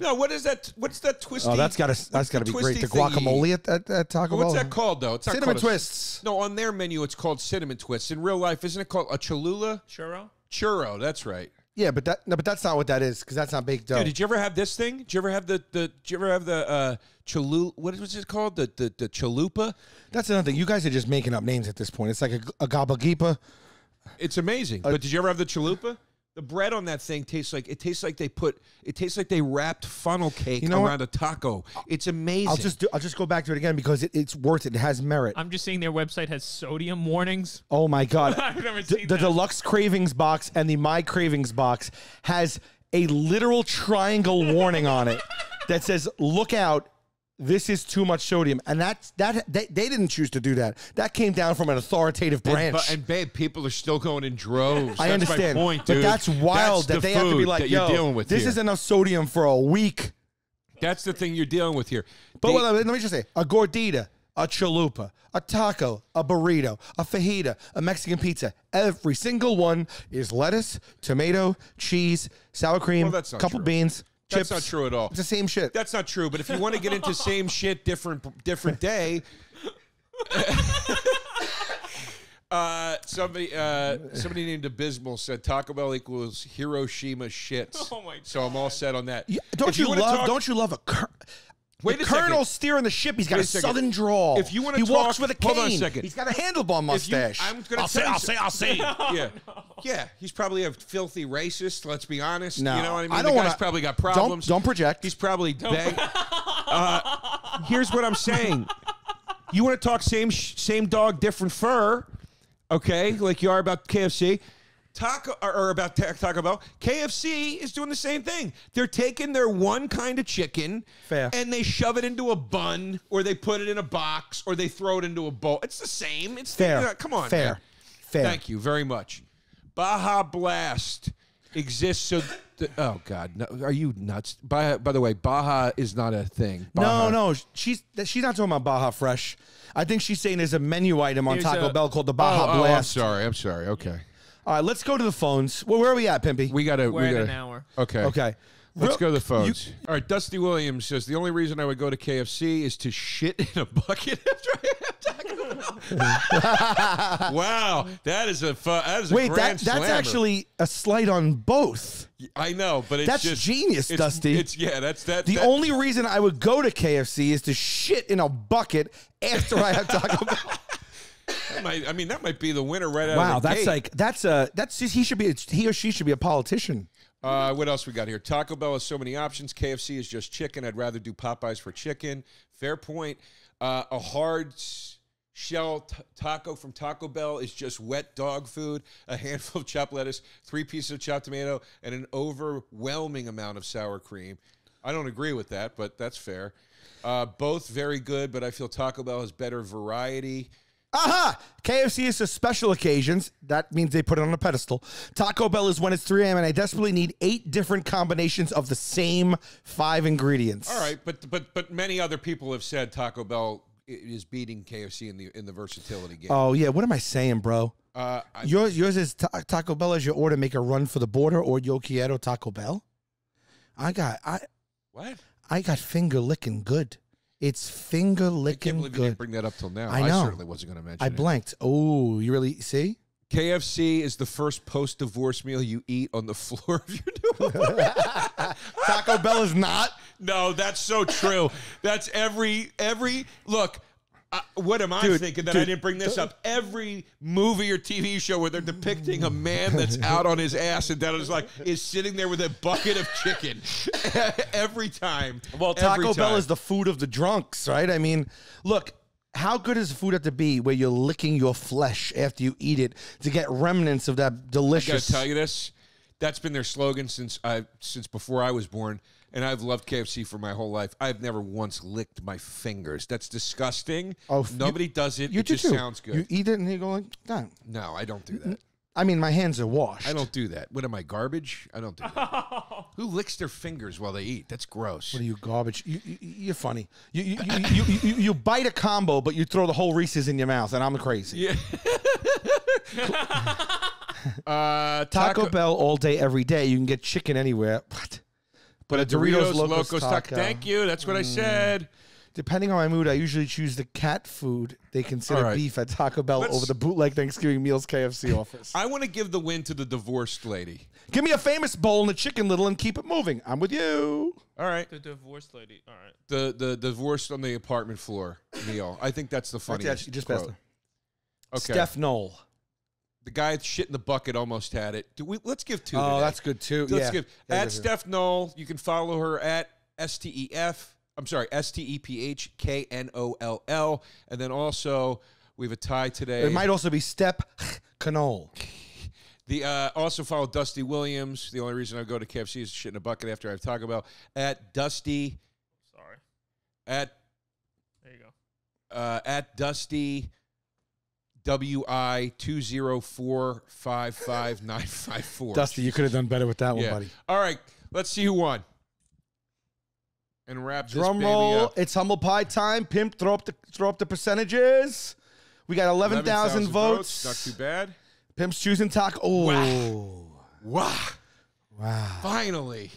No, what is that? What's that twisty? Oh, that's got to that's got to be great. The guacamole at, at, at Taco Bell. What's that called though? It's not cinnamon twists. A, no, on their menu it's called cinnamon twists. In real life, isn't it called a Cholula? Churro. Churro. That's right. Yeah, but that no, but that's not what that is because that's not baked dough. Dude, did you ever have this thing? Did you ever have the the? Did you ever have the uh, chalu? What was it called? The the the chalupa? That's another thing. You guys are just making up names at this point. It's like a, a gabagipa. It's amazing. Uh, but did you ever have the chalupa? The bread on that thing tastes like it tastes like they put it tastes like they wrapped funnel cake you know around what? a taco. It's amazing. I'll just do, I'll just go back to it again because it, it's worth it. It has merit. I'm just seeing their website has sodium warnings. Oh my god! I've never seen that. The deluxe cravings box and the my cravings box has a literal triangle warning on it that says "Look out, this is too much sodium. And that's, that they, they didn't choose to do that. That came down from an authoritative branch. And, and babe, people are still going in droves. I that's understand. My point, dude. But that's wild that's that the they have to be like, yo, dealing with this here. is enough sodium for a week. That's the thing you're dealing with here. But they, well, let me just say, a gordita, a chalupa, a taco, a burrito, a fajita, a Mexican pizza. Every single one is lettuce, tomato, cheese, sour cream, well, couple true. beans, chips. That's not true at all. It's the same shit. That's not true. But if you want to get into same shit, different different day, uh, somebody uh, somebody named Abysmal said Taco Bell equals Hiroshima shits. Oh my God. So I'm all set on that. Yeah, don't you, you love? Don't you love a? Wait the a Colonel steering the ship. He's got Wait a southern drawl. If you want to, he talk, walks with a cane. Hold on a second. He's got a handlebar mustache. You, I'm gonna I'll, say, I'll say. I'll say. I'll say. Yeah, no. yeah. He's probably a filthy racist. Let's be honest. No. You know what I mean. I don't the guy's wanna, probably got problems. Don't, don't project. He's probably bang. uh, here's what I'm saying. You want to talk same same dog, different fur, okay? Like you are about K F C. Taco or about Taco Bell, K F C is doing the same thing. They're taking their one kind of chicken Fair. and they shove it into a bun, or they put it in a box, or they throw it into a bowl. It's the same. It's Fair. The, come on, Fair. Man. Fair. Thank you very much. Baja Blast exists so. The, oh God, no, are you nuts? By, by the way, Baja is not a thing. Baja. No, no, she's she's not talking about Baja Fresh. I think she's saying there's a menu item on Here's Taco a, Bell called the Baja oh, Blast. Oh, I'm sorry. I'm sorry. Okay. All right, let's go to the phones. Well, where are we at, Pimpy? We gotta, We're we gotta, at an hour. Okay. Okay. Let's go to the phones. You, All right, Dusty Williams says, the only reason I would go to K F C is to shit in a bucket after I have Taco Bell. Wow, that is a, fun, that is a Wait, grand Wait, that, that's slammer. actually a slight on both. I know, but it's that's just... That's genius, it's, Dusty. It's, yeah, that's... that. The that, only reason I would go to K F C is to shit in a bucket after I have Taco Bell. That might, I mean, that might be the winner right out wow, of the Wow, that's gate. like that's a that's he should be he or she should be a politician. Uh, what else we got here? Taco Bell has so many options. K F C is just chicken. I'd rather do Popeyes for chicken. Fair point. Uh, a hard shell t taco from Taco Bell is just wet dog food. A handful of chopped lettuce, three pieces of chopped tomato, and an overwhelming amount of sour cream. I don't agree with that, but that's fair. Uh, both very good, but I feel Taco Bell has better variety. Aha! K F C is for special occasions. That means they put it on a pedestal. Taco Bell is when it's three A M and I desperately need eight different combinations of the same five ingredients. All right, but but but many other people have said Taco Bell is beating K F C in the in the versatility game. Oh yeah, what am I saying, bro? Uh, I, yours yours is ta Taco Bell as your order. Make a run for the border or Yo Quiero Taco Bell. I got I what? I got finger licking good. It's finger licking. I can't believe good. you didn't bring that up till now. I, know. I certainly wasn't going to mention. I blanked. It. Oh, you really see? K F C is the first post-divorce meal you eat on the floor of your new home. Taco Bell is not. No, that's so true. That's every every look. Uh, what am I dude, thinking that dude, I didn't bring this up? Every movie or T V show where they're depicting a man that's out on his ass and that is like is sitting there with a bucket of chicken every time. Well, every Taco time. Bell is the food of the drunks, right? I mean, look, how good is food have to be where you're licking your flesh after you eat it to get remnants of that delicious? I gotta tell you this. That's been their slogan since I since before I was born. And I've loved K F C for my whole life. I've never once licked my fingers. That's disgusting. Oh, nobody you, does it. You it do just too. sounds good. You eat it and you go like, "Damn." No, I don't do that. I mean, my hands are washed. I don't do that. What am I, garbage? I don't do that. Who licks their fingers while they eat? That's gross. What are you, garbage? You, you, you're funny. You you you, you, you you you bite a combo, but you throw the whole Reese's in your mouth, and I'm crazy. Yeah. uh, Taco, Taco Bell all day, every day. You can get chicken anywhere. What? But a Doritos, Doritos Locos, Locos Taco. Thank you. That's what mm. I said. Depending on my mood, I usually choose the cat food they consider right. beef at Taco Bell Let's... over the bootleg Thanksgiving meals K F C offers. I want to give the win to the divorced lady. Give me a famous bowl and a chicken little and keep it moving. I'm with you. All right. The divorced lady. All right. The the, the divorced on the apartment floor meal. I think that's the funniest that's actually, just quote. Okay. Steph Knoll. The guy that shit in the bucket almost had it. Do we? Let's give two. Oh, today. that's good too. Let's yeah. give yeah, at yeah, Steph yeah. Knoll. You can follow her at S T E F. I'm sorry, S T E P H K N O L L. And then also we have a tie today. It might also be Step Knoll. The uh, also follow Dusty Williams. The only reason I go to K F C is shit in a bucket after I have Taco Bell. At Dusty. Sorry. At uh, at Dusty W I two zero four five five nine five four. Dusty, you could have done better with that one, yeah. buddy. All right, let's see who won. And wrap drum this baby roll. Up. It's humble pie time. Pimp, throw up the throw up the percentages. We got eleven thousand votes. votes. Not too bad. Pimp's choosing taco. Oh, wow, wow! Finally,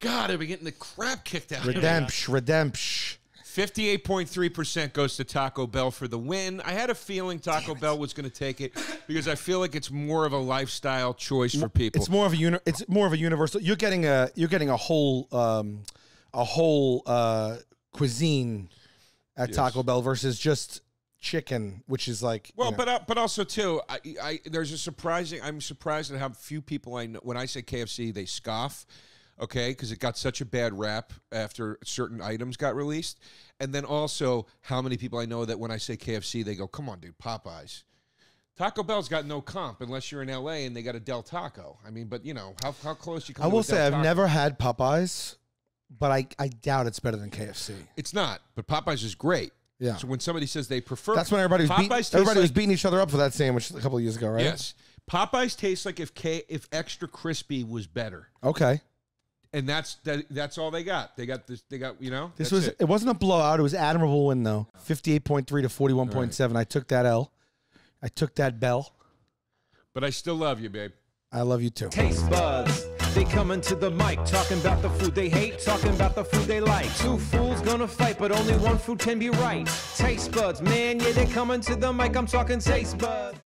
God, I've been getting the crap kicked out. Redemption, yeah. redemption. Fifty-eight point three percent goes to Taco Bell for the win. I had a feeling Taco Bell was going to take it because I feel like it's more of a lifestyle choice for people. It's more of a uni It's more of a universal. You're getting a you're getting a whole um, a whole uh, cuisine at yes. Taco Bell versus just. Chicken, which is like well, you know. but uh, but also too, I, I there's a surprising. I'm surprised at how few people I know. When I say K F C, they scoff, okay, because it got such a bad rap after certain items got released, and then also how many people I know that when I say K F C, they go, "Come on, dude, Popeyes." Taco Bell's got no comp unless you're in L A and they got a Del Taco. I mean, but you know how how close you come. I will to say Del I've Taco. never had Popeyes, but I I doubt it's better than K F C. It's not, but Popeyes is great. Yeah. So when somebody says they prefer, that's when everybody was, beat, everybody like, was beating each other up for that sandwich a couple of years ago, right? Yes. Popeyes tastes like if K, if extra crispy was better. Okay. And that's that, that's all they got. They got this. They got you know. This was it. It wasn't a blowout. It was an admirable win though. Fifty-eight point three to forty-one point seven. Right. I took that L. I took that Bell. But I still love you, babe. I love you too. Taste buds. They coming to the mic, talking about the food they hate, talking about the food they like. Two fools gonna fight, but only one food can be right. Taste buds, man, yeah, they coming to the mic. I'm talking taste buds.